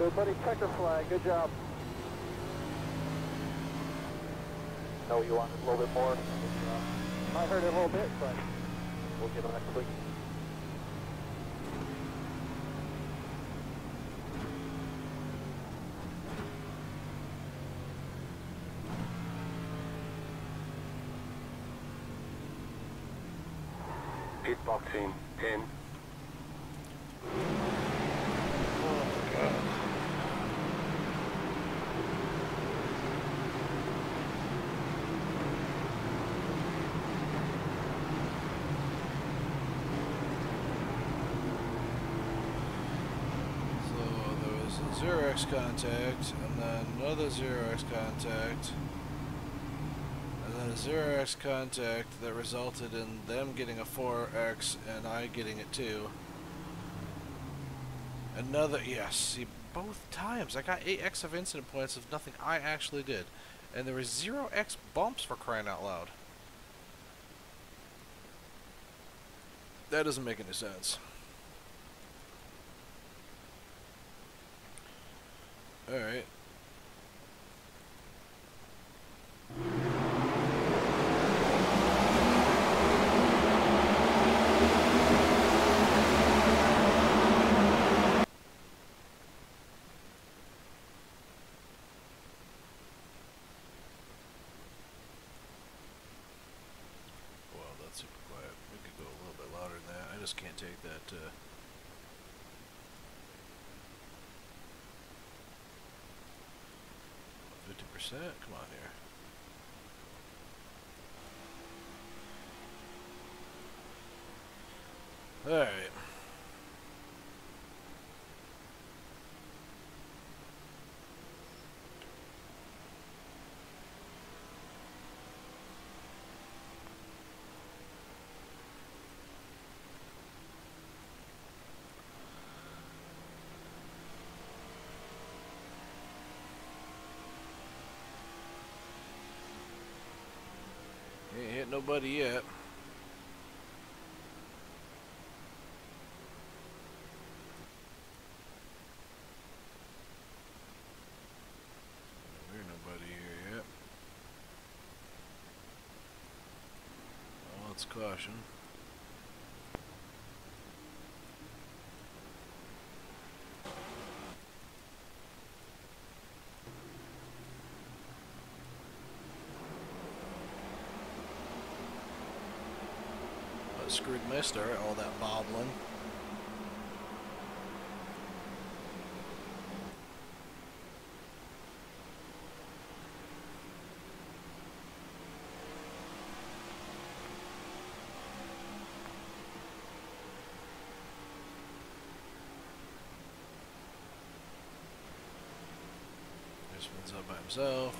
Everybody, checker flag, good job. No, you wanted a little bit more. I heard it a little bit, but we'll get on that quick. Pit boxing, ten. Contact, and then another zero x contact, and then a zero x contact that resulted in them getting a four x and I getting it too. Another, yes, see, both times I got eight x of incident points of nothing I actually did, and there was zero x bumps, for crying out loud. That doesn't make any sense. All right. Can't take that. Uh, Fifty percent. Come on here. All right. Nobody yet. There's nobody here yet. Well, that's caution. Screwed my start, all that bobbling. This one's up by himself.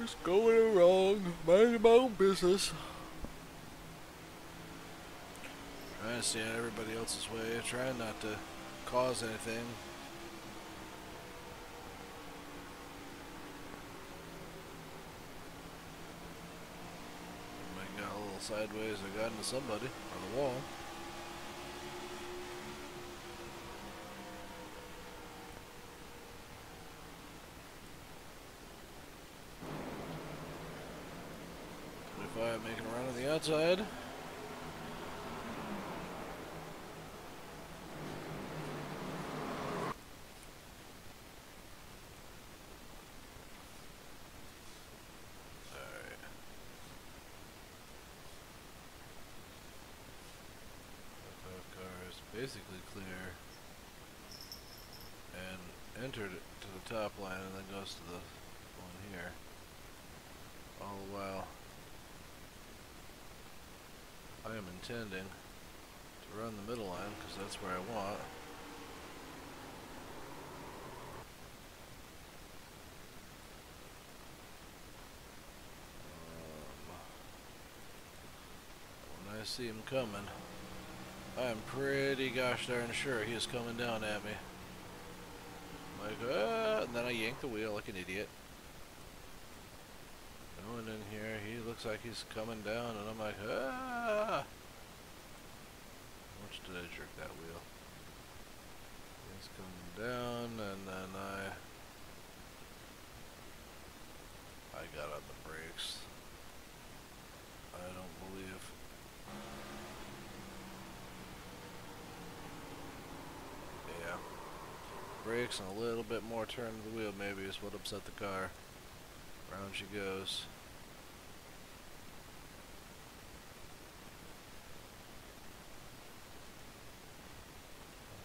Just going wrong, minding my own business. Trying to stay out of everybody else's way, trying not to cause anything. Might got a little sideways, I got into somebody on the wall. Making a run on the outside. Alright. Car is basically clear and entered to the top line and then goes to the one here. All the while I am intending to run the middle line because that's where I want. Um, when I see him coming, I am pretty gosh darn sure he is coming down at me. I'm like, ah, and then I yank the wheel like an idiot. Going in here, he looks like he's coming down, and I'm like, ah! How much did I jerk that wheel? He's coming down, and then I... I got on the brakes. I don't believe... Yeah. Brakes and a little bit more turn of the wheel, maybe, is what upset the car. Around she goes.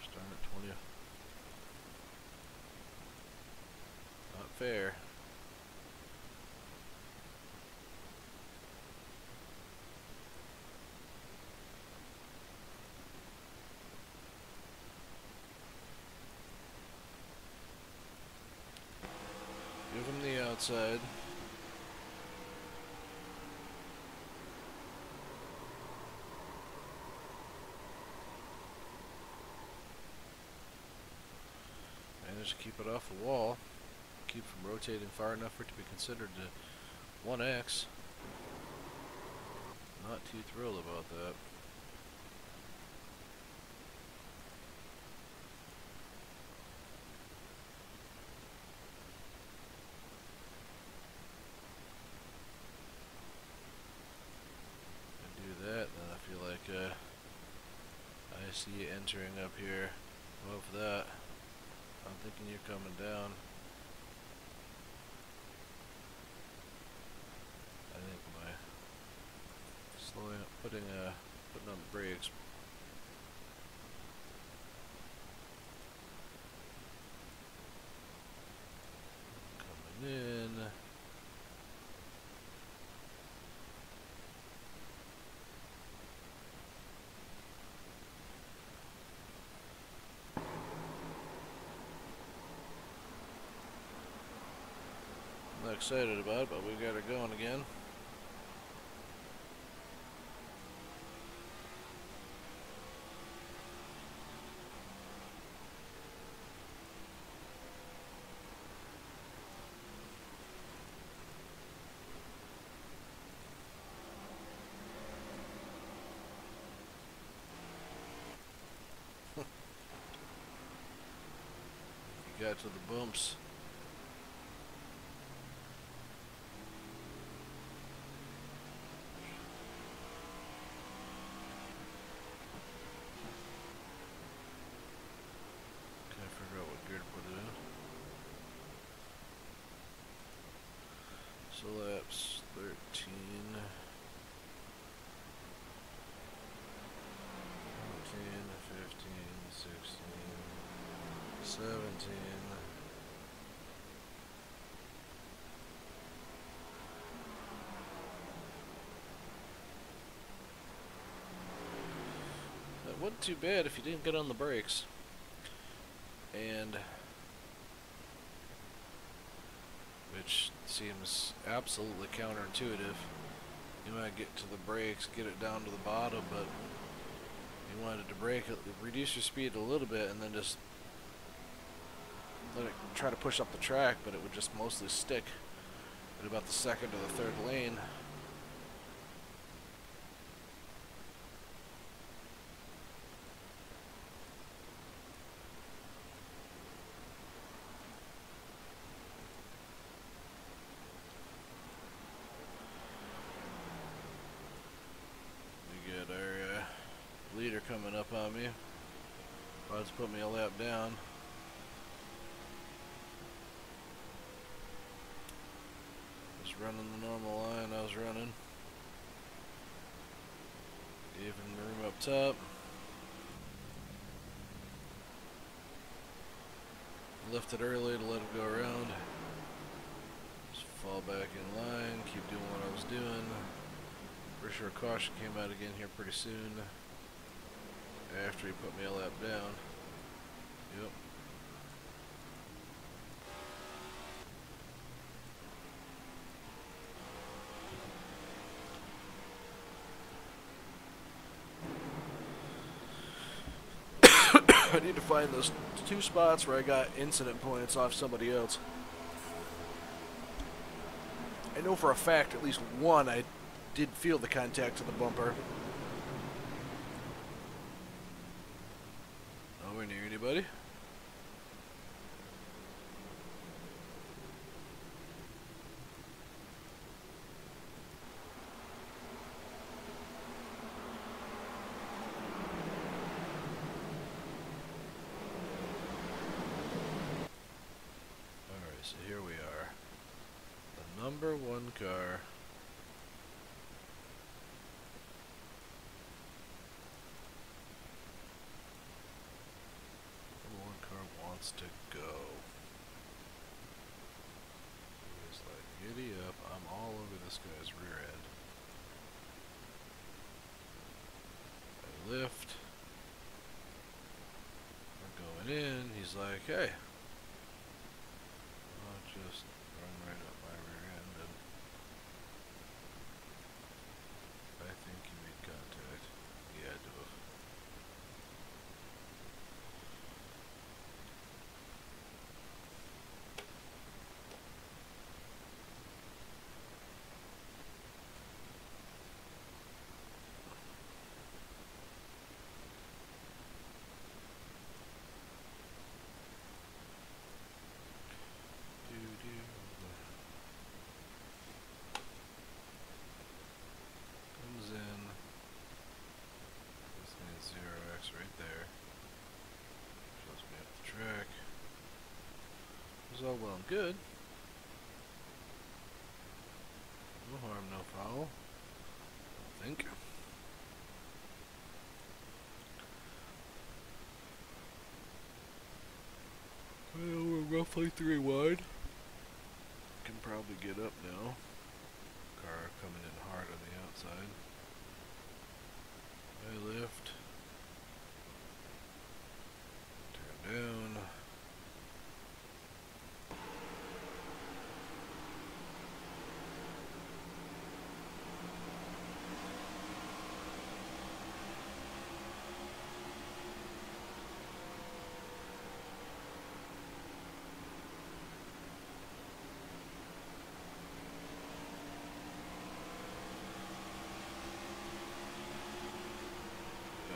Starting at twenty. Not fair. Give him the outside. Managed to keep it off the wall. Keep from rotating far enough for it to be considered a one X. Not too thrilled about that. entering up here. Well, for that, I'm thinking you're coming down. I think my slowing up, putting uh, putting on the brakes. Coming in. Not excited about it, but we got her going again. You got to the bumps. Laps thirteen. fourteen, fifteen, sixteen, seventeen. That wasn't too bad if you didn't get on the brakes. And which seems absolutely counterintuitive. You might get to the brakes, get it down to the bottom, but you wanted to brake it, reduce your speed a little bit, and then just let it try to push up the track, but it would just mostly stick at about the second or the third lane. Coming up on me. About to put me a lap down. Just running the normal line I was running. Gave him room up top. Left it early to let him go around. Just fall back in line. Keep doing what I was doing. Pretty sure caution came out again here pretty soon. After he put me a lap down. Yep. I need to find those two spots where I got incident points off somebody else. I know for a fact at least one I did feel the contact of the bumper. Near anybody? All right, so here we are. The number one car. To go. He's like, giddy up, I'm all over this guy's rear end. I lift. We're going in. He's like, hey, I'll just run right up my rear end and I think you made contact. Yeah, I do it. all well and good. No harm, no foul, I think. Well, we're roughly three wide. Can probably get up now. Car coming in hard on the outside. I lift. Turn down.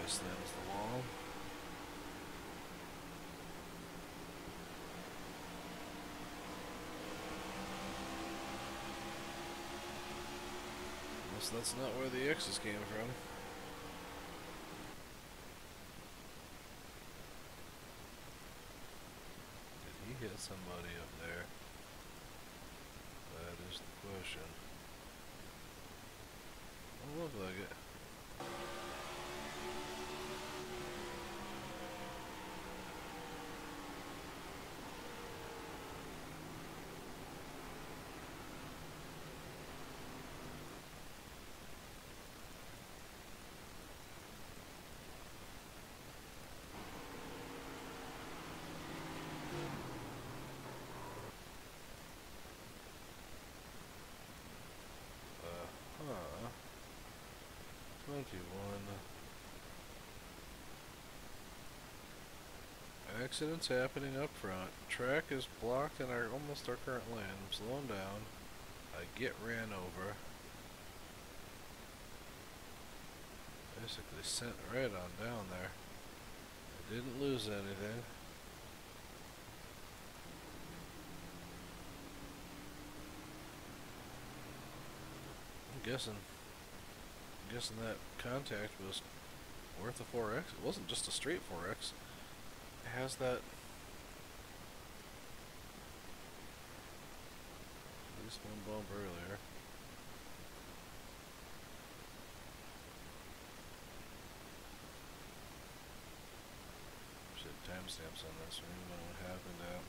That was the wall. Unless that's not where the X's came from. Did he hit somebody up there? That is the question. Don't look like it. twenty-one. Accidents happening up front. Track is blocked in our almost our current lane. I'm slowing down. I get ran over. Basically sent right on down there. I didn't lose anything. I'm guessing. I'm guessing that contact was worth a four X. It wasn't just a straight four X. It has that... at least one bump earlier. Should have timestamps on this. I don't know what happened out.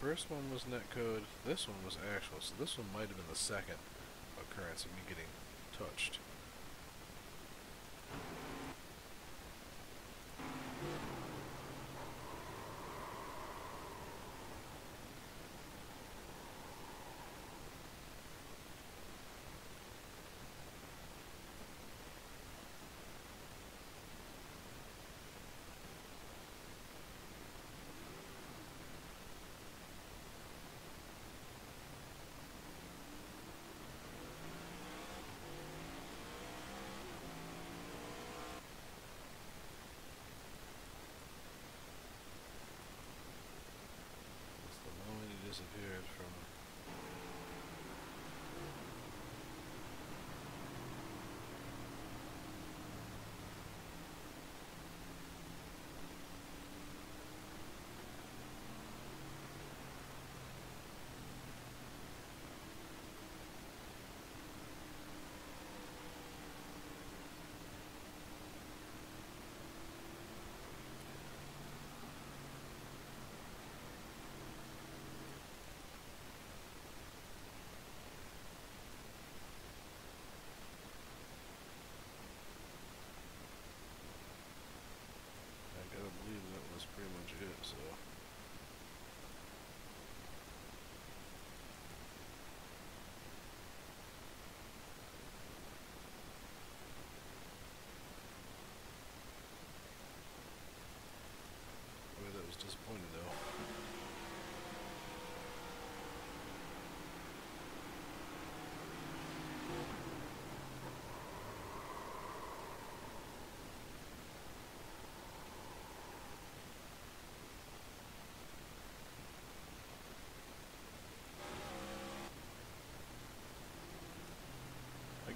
First one was netcode, this one was actual, so this one might have been the second occurrence of me getting touched.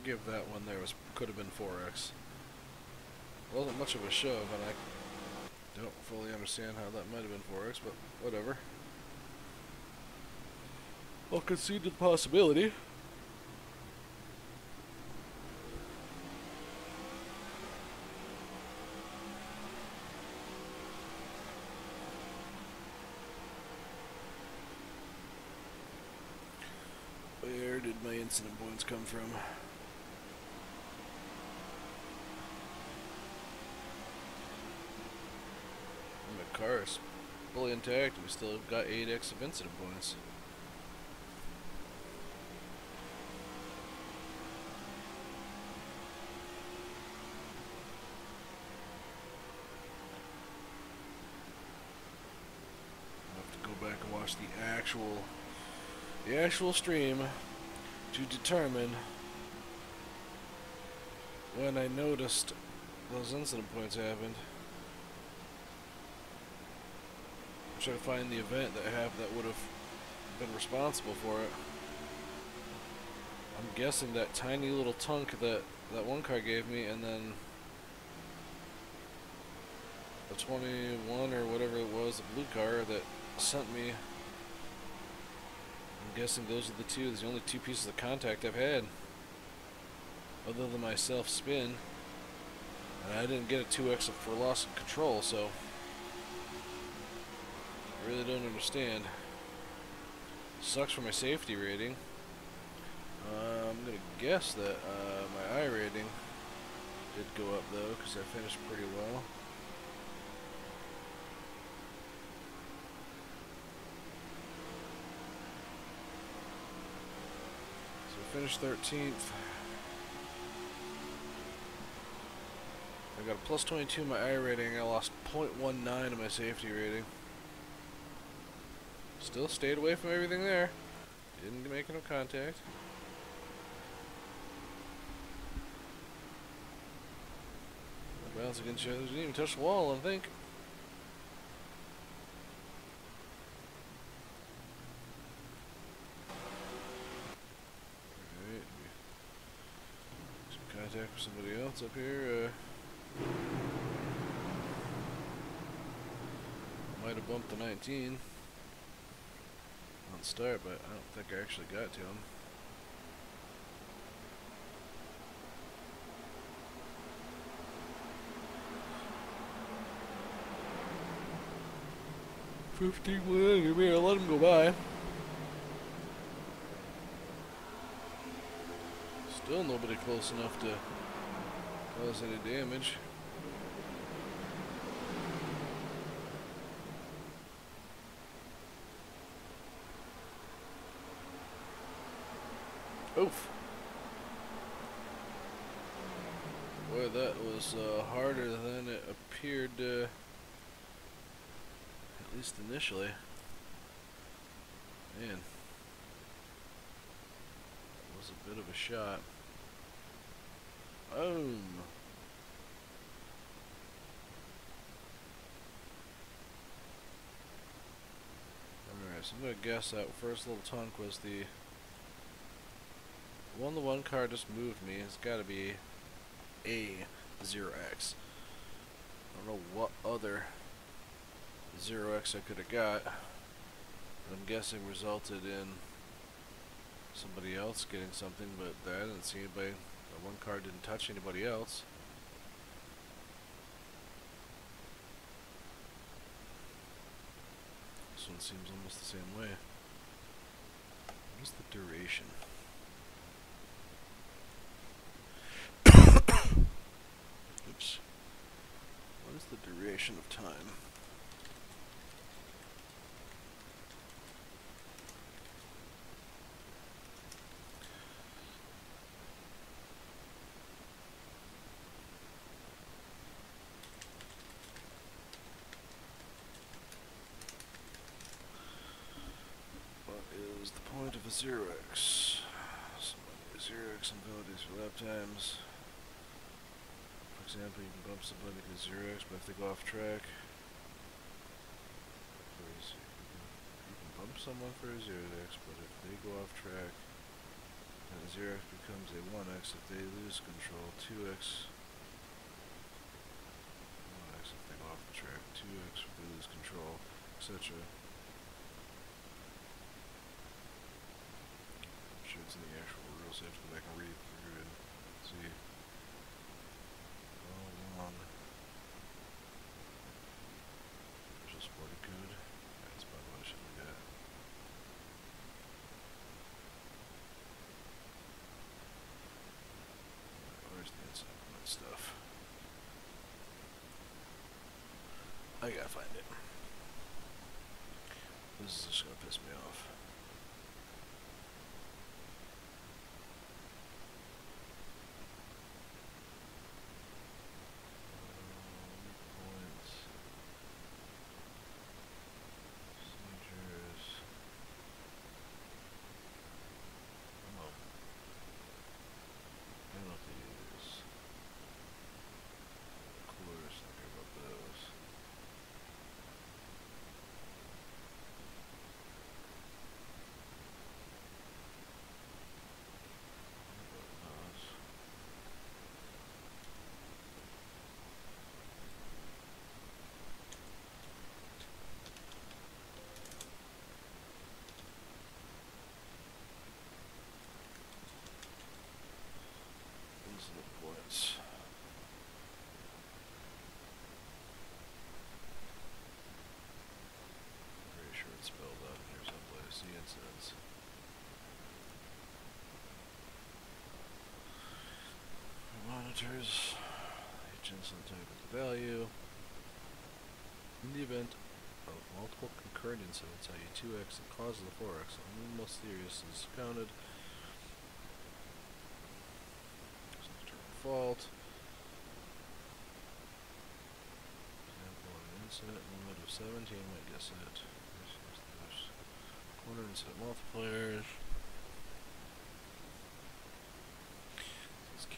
give that one there. Was could have been four X. Wasn't much of a shove, and I don't fully understand how that might have been four X, but whatever. I'll concede to the possibility. Where did my incident points come from? The car is fully intact. We still have got eight X of incident points. The actual, the actual stream to determine when I noticed those incident points happened. I'm trying to find the event that happened that would have been responsible for it. I'm guessing that tiny little tunk that that one car gave me, and then the twenty-one or whatever it was, the blue car that sent me. I'm guessing those are the two. Those are the only two pieces of contact I've had, other than my self-spin. And I didn't get a two X for loss of control, so I really don't understand. Sucks for my safety rating. Uh, I'm gonna guess that uh, my I rating did go up though, because I finished pretty well. Finished thirteenth. I got a plus twenty-two in my I rating. I lost point one nine in my safety rating. Still stayed away from everything there. Didn't make no contact. Bounce against each other. Didn't even touch the wall, I think. Contact with somebody else up here. Uh, might have bumped the nineteen on start, but I don't think I actually got to him. fifteen one, give me a let him go by. Still nobody close enough to cause any damage. Oof. Boy, that was uh, harder than it appeared, uh, at least initially. Man. That was a bit of a shot. Boom. Alright, so I'm going to guess that first little tunk was the one the one car just moved me. It's got to be a zero X. I don't know what other zero X I could have got. I'm guessing resulted in somebody else getting something, but I didn't see anybody. One car didn't touch anybody else. This one seems almost the same way. What is the duration? Oops. What is the duration of time? zero X. Somebody zero X abilities for lap times. For example, you can bump somebody to zero X, but if they go off track, you can bump someone for a zero X, but if they go off track, and a zero x becomes a one x if they lose control, two x, one x if they go off the track, two x if they lose control, et cetera. I'm sure it's in the actual rules, so I have to go back and read through and see. Hold on. Visual supported code. That's probably what I should look at. Where's the inside of that stuff? I gotta find it. This is just gonna piss me off. Monitors, agents on type of the value. In the event of multiple concurrent incidents, that is two x, the cause of the four x, only the most serious is counted. Fault. Example of an incident limit of seventeen, I guess it. Corner incident multipliers.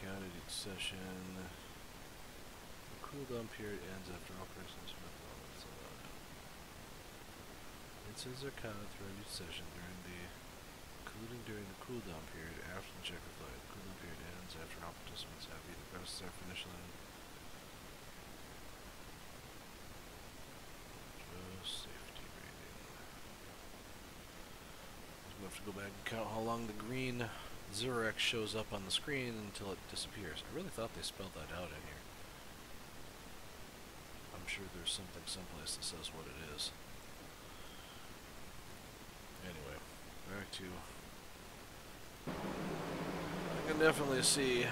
Counted each session. The cooldown period ends after all persons from the elements allowed. Incidents are counted throughout each session during the including during the cooldown period after the checker flight. The cooldown period ends after all participants have either passed their finish line. Just safety rating. We'll have to go back and count how long the green zero x shows up on the screen until it disappears. I really thought they spelled that out in here. I'm sure there's something someplace that says what it is. Anyway, back to... I can definitely see...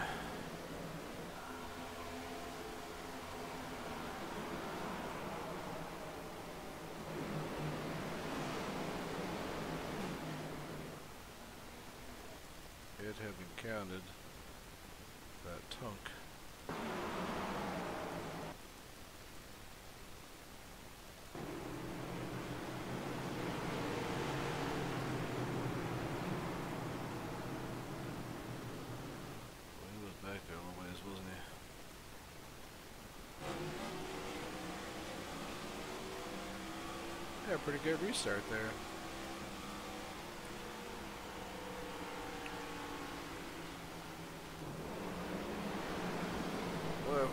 having counted that tunk. Well, he was back there all the ways, wasn't he? Yeah, pretty good restart there.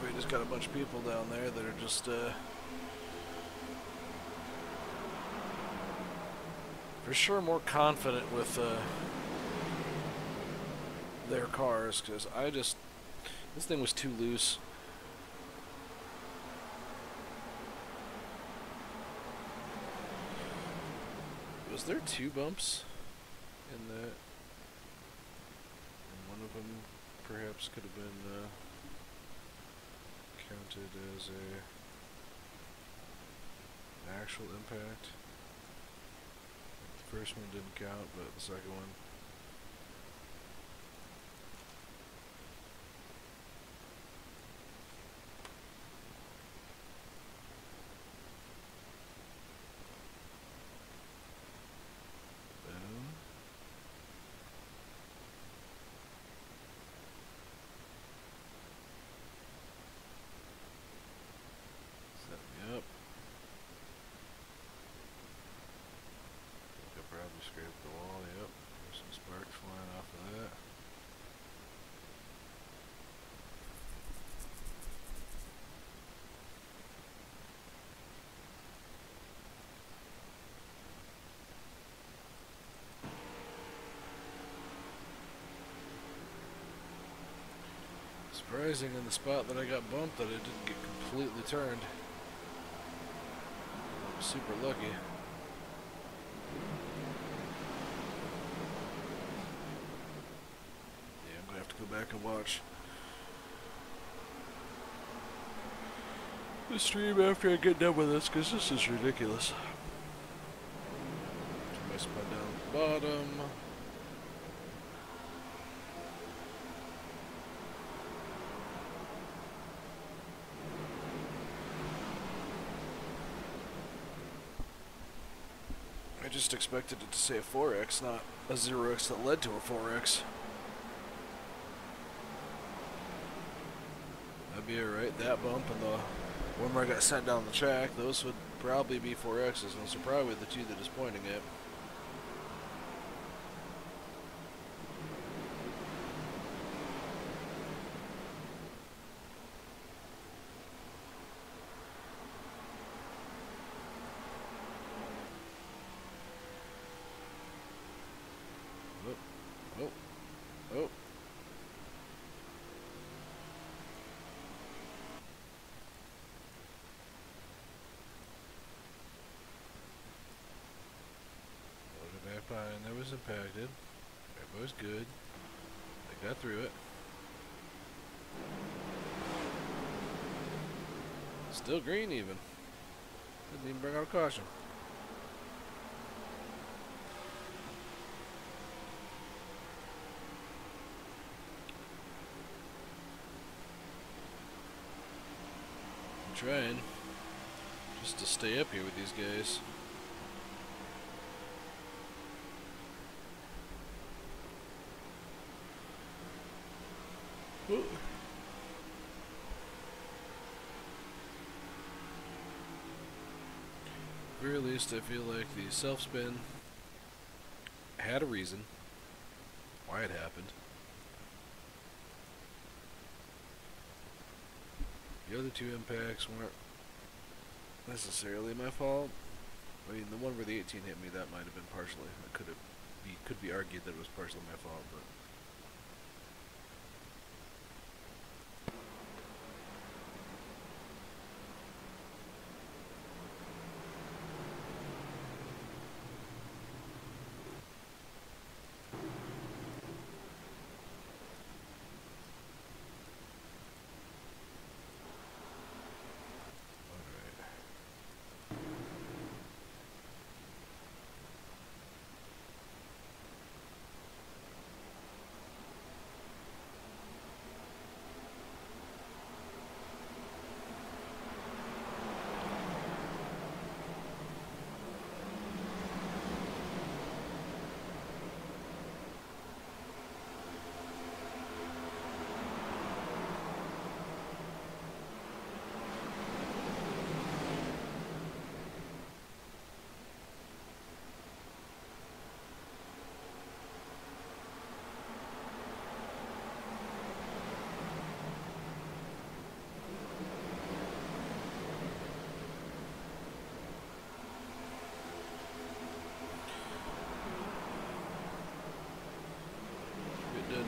We just got a bunch of people down there that are just uh, for sure more confident with uh, their cars, because I just this thing was too loose. Was there two bumps in that? And one of them perhaps could have been uh, counted as a an actual impact. The first one didn't count, but the second one. surprising in the spot that I got bumped that it didn't get completely turned. I'm super lucky. Yeah, I'm gonna have to go back and watch the stream after I get done with this, because this is ridiculous. Nice spot down the bottom. I just expected it to say a four X, not a zero X that led to a four X. That'd be alright. That bump and the one where I got sent down the track, those would probably be four X's, and those are probably the two that is pointing at. That was impacted. That was good. I got through it. Still green even. Didn't even bring out a caution. I'm trying just to stay up here with these guys. Ooh. At the very least, I feel like the self-spin had a reason why it happened. The other two impacts weren't necessarily my fault. I mean, the one where the eighteen hit me, that might have been partially. It could have be could be argued that it was partially my fault, but.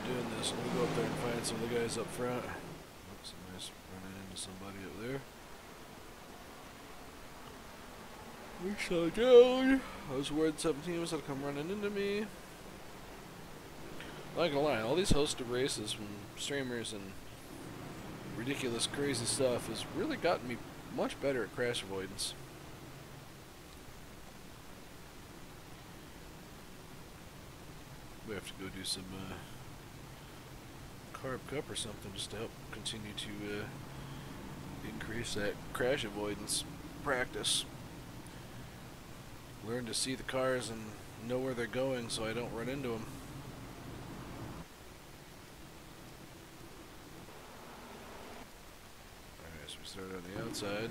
Doing this, I'm gonna go up there and find some of the guys up front. Oops, somebody's running into somebody up there. We're so down. I was worried seventeen was gonna come running into me. Not gonna lie, all these hosted races from streamers and ridiculous, crazy stuff has really gotten me much better at crash avoidance. We have to go do some. Uh, Carb cup or something just to help continue to uh, increase that crash avoidance practice. Learn to see the cars and know where they're going so I don't run into them. Alright, so we started on the outside.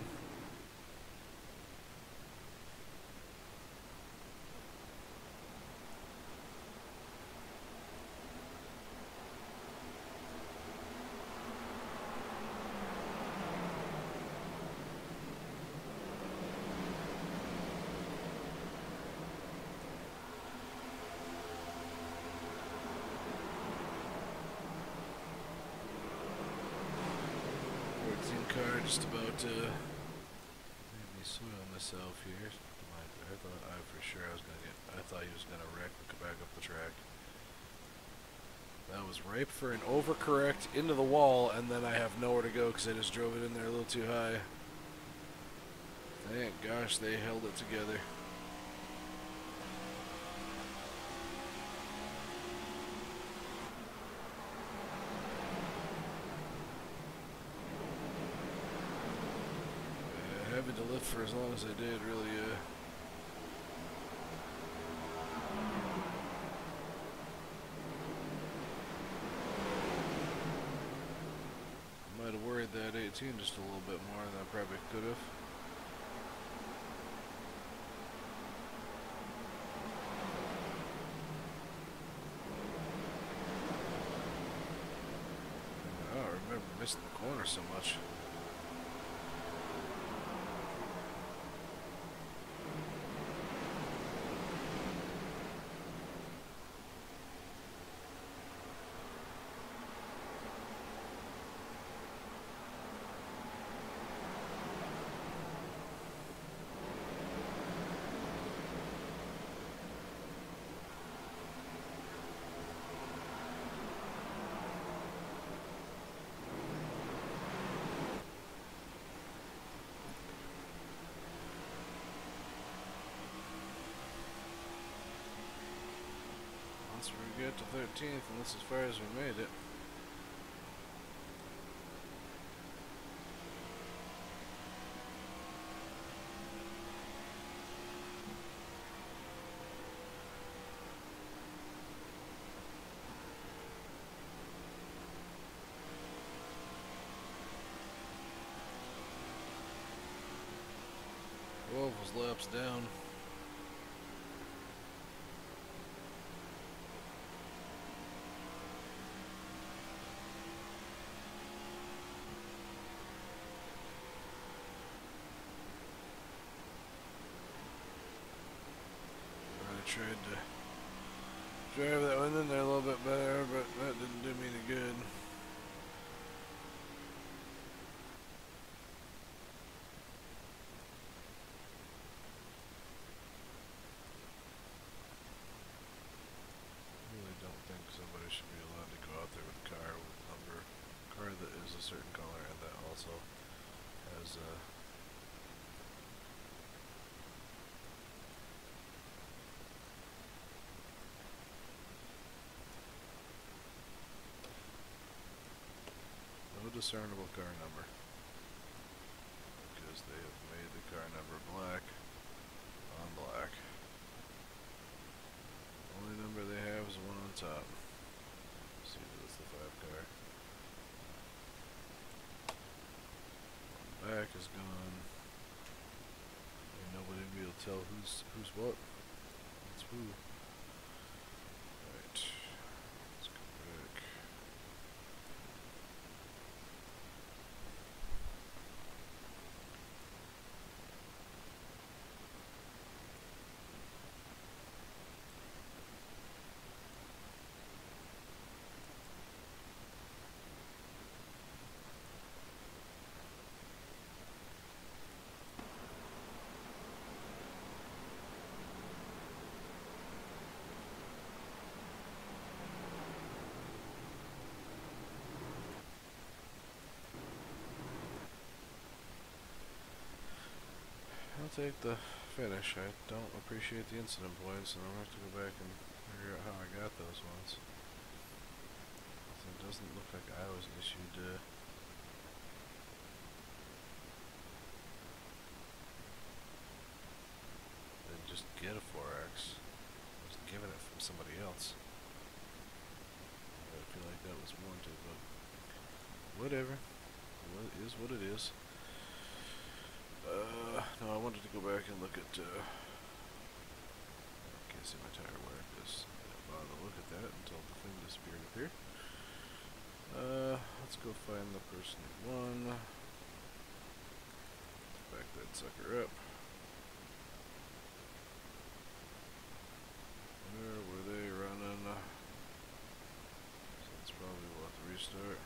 just about to make me soil myself here. I thought I for sure I was gonna get. I thought he was gonna wreck and come back up the track. That was ripe for an overcorrect into the wall, and then I have nowhere to go because I just drove it in there a little too high. Thank gosh they held it together. Uh, having to lift for as long as I did really. Uh, that eighteen just a little bit more than I probably could have. I don't remember missing the corner so much. We got to thirteenth, and that's as far as we made it. twelve was laps down. Tried to drive that one in there a little bit better, but that didn't do me any good. I really don't think somebody should be allowed to go out there with a car with a number, a car that is a certain color and that also has a. Uh, discernible car number, because they have made the car number black on black. The only number they have is one on top. Let's see, that's the five car. One back is gone. Ain't nobody be able to tell who's who's what. It's who. Take the finish. I don't appreciate the incident points, and I'll have to go back and figure out how I got those ones. It doesn't look like I was issued uh, then just get a four X. I was given it from somebody else. I feel like that was warranted, but whatever. What is what it is. Uh, no, I wanted to go back and look at, uh, I can't see my tire wear because I didn't bother to look at that until the thing disappeared up here. Uh, let's go find the person who won. Back that sucker up. Where were they running? So it's probably worth a restart.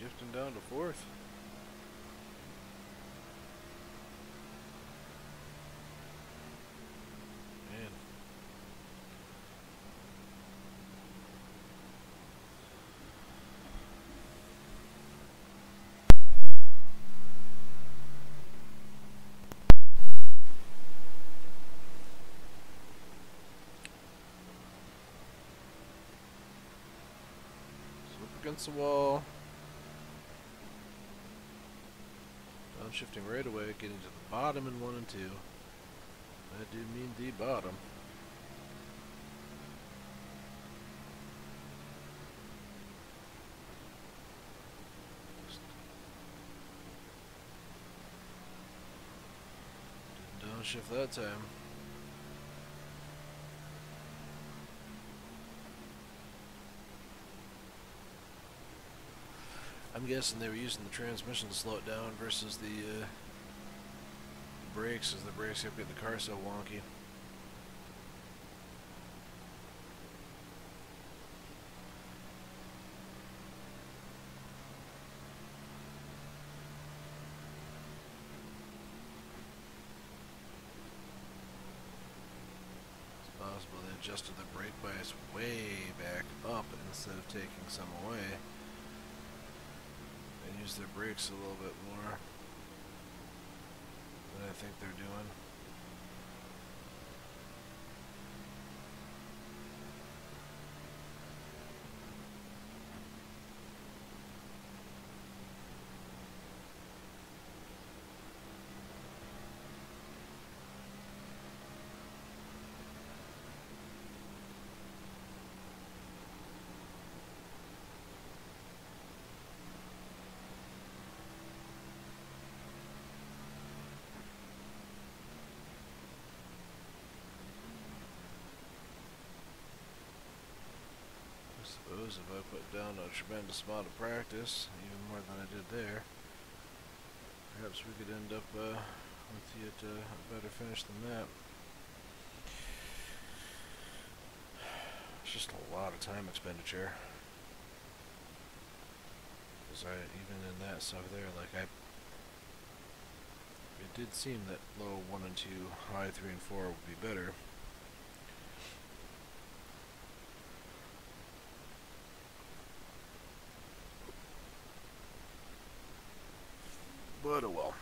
Shifting down to fourth. Man. So up against the wall. I'm shifting right away, getting to the bottom in one and two. I do mean the bottom. Just didn't downshift that time. I'm guessing they were using the transmission to slow it down versus the uh, brakes, as the brakes kept getting the car so wonky. It's possible they adjusted the brake bias way back up instead of taking some away. Use their brakes a little bit more than I think they're doing. If I put down a tremendous amount of practice, even more than I did there, perhaps we could end up uh, with yet uh, a better finish than that. It's just a lot of time expenditure. Because I, even in that stuff there, like I, it did seem that low one and two, high three and four would be better. But oh well.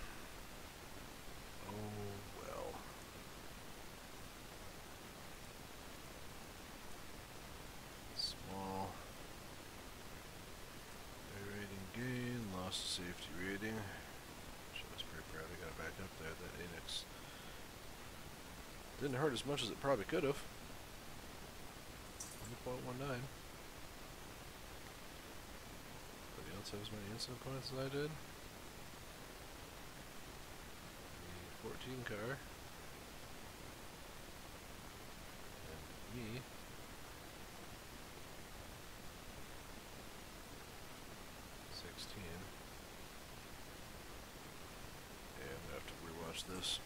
Oh well. Small rating gain, lost a safety rating. Which I was pretty proud I got back up there. That annex didn't hurt as much as it probably could have. one point one nine. Anybody else have as many incident points as I did? fourteen car, and me, sixteen, and I'm gonna have to rewatch this.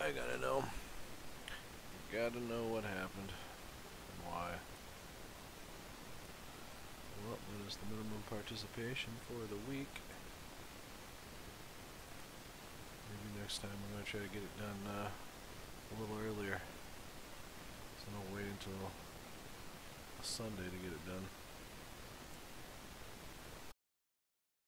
I gotta know, you gotta know what happened, and why. Well, that is the minimum participation for the week. Next time I'm going to try to get it done uh, a little earlier, so I don't wait until Sunday to get it done.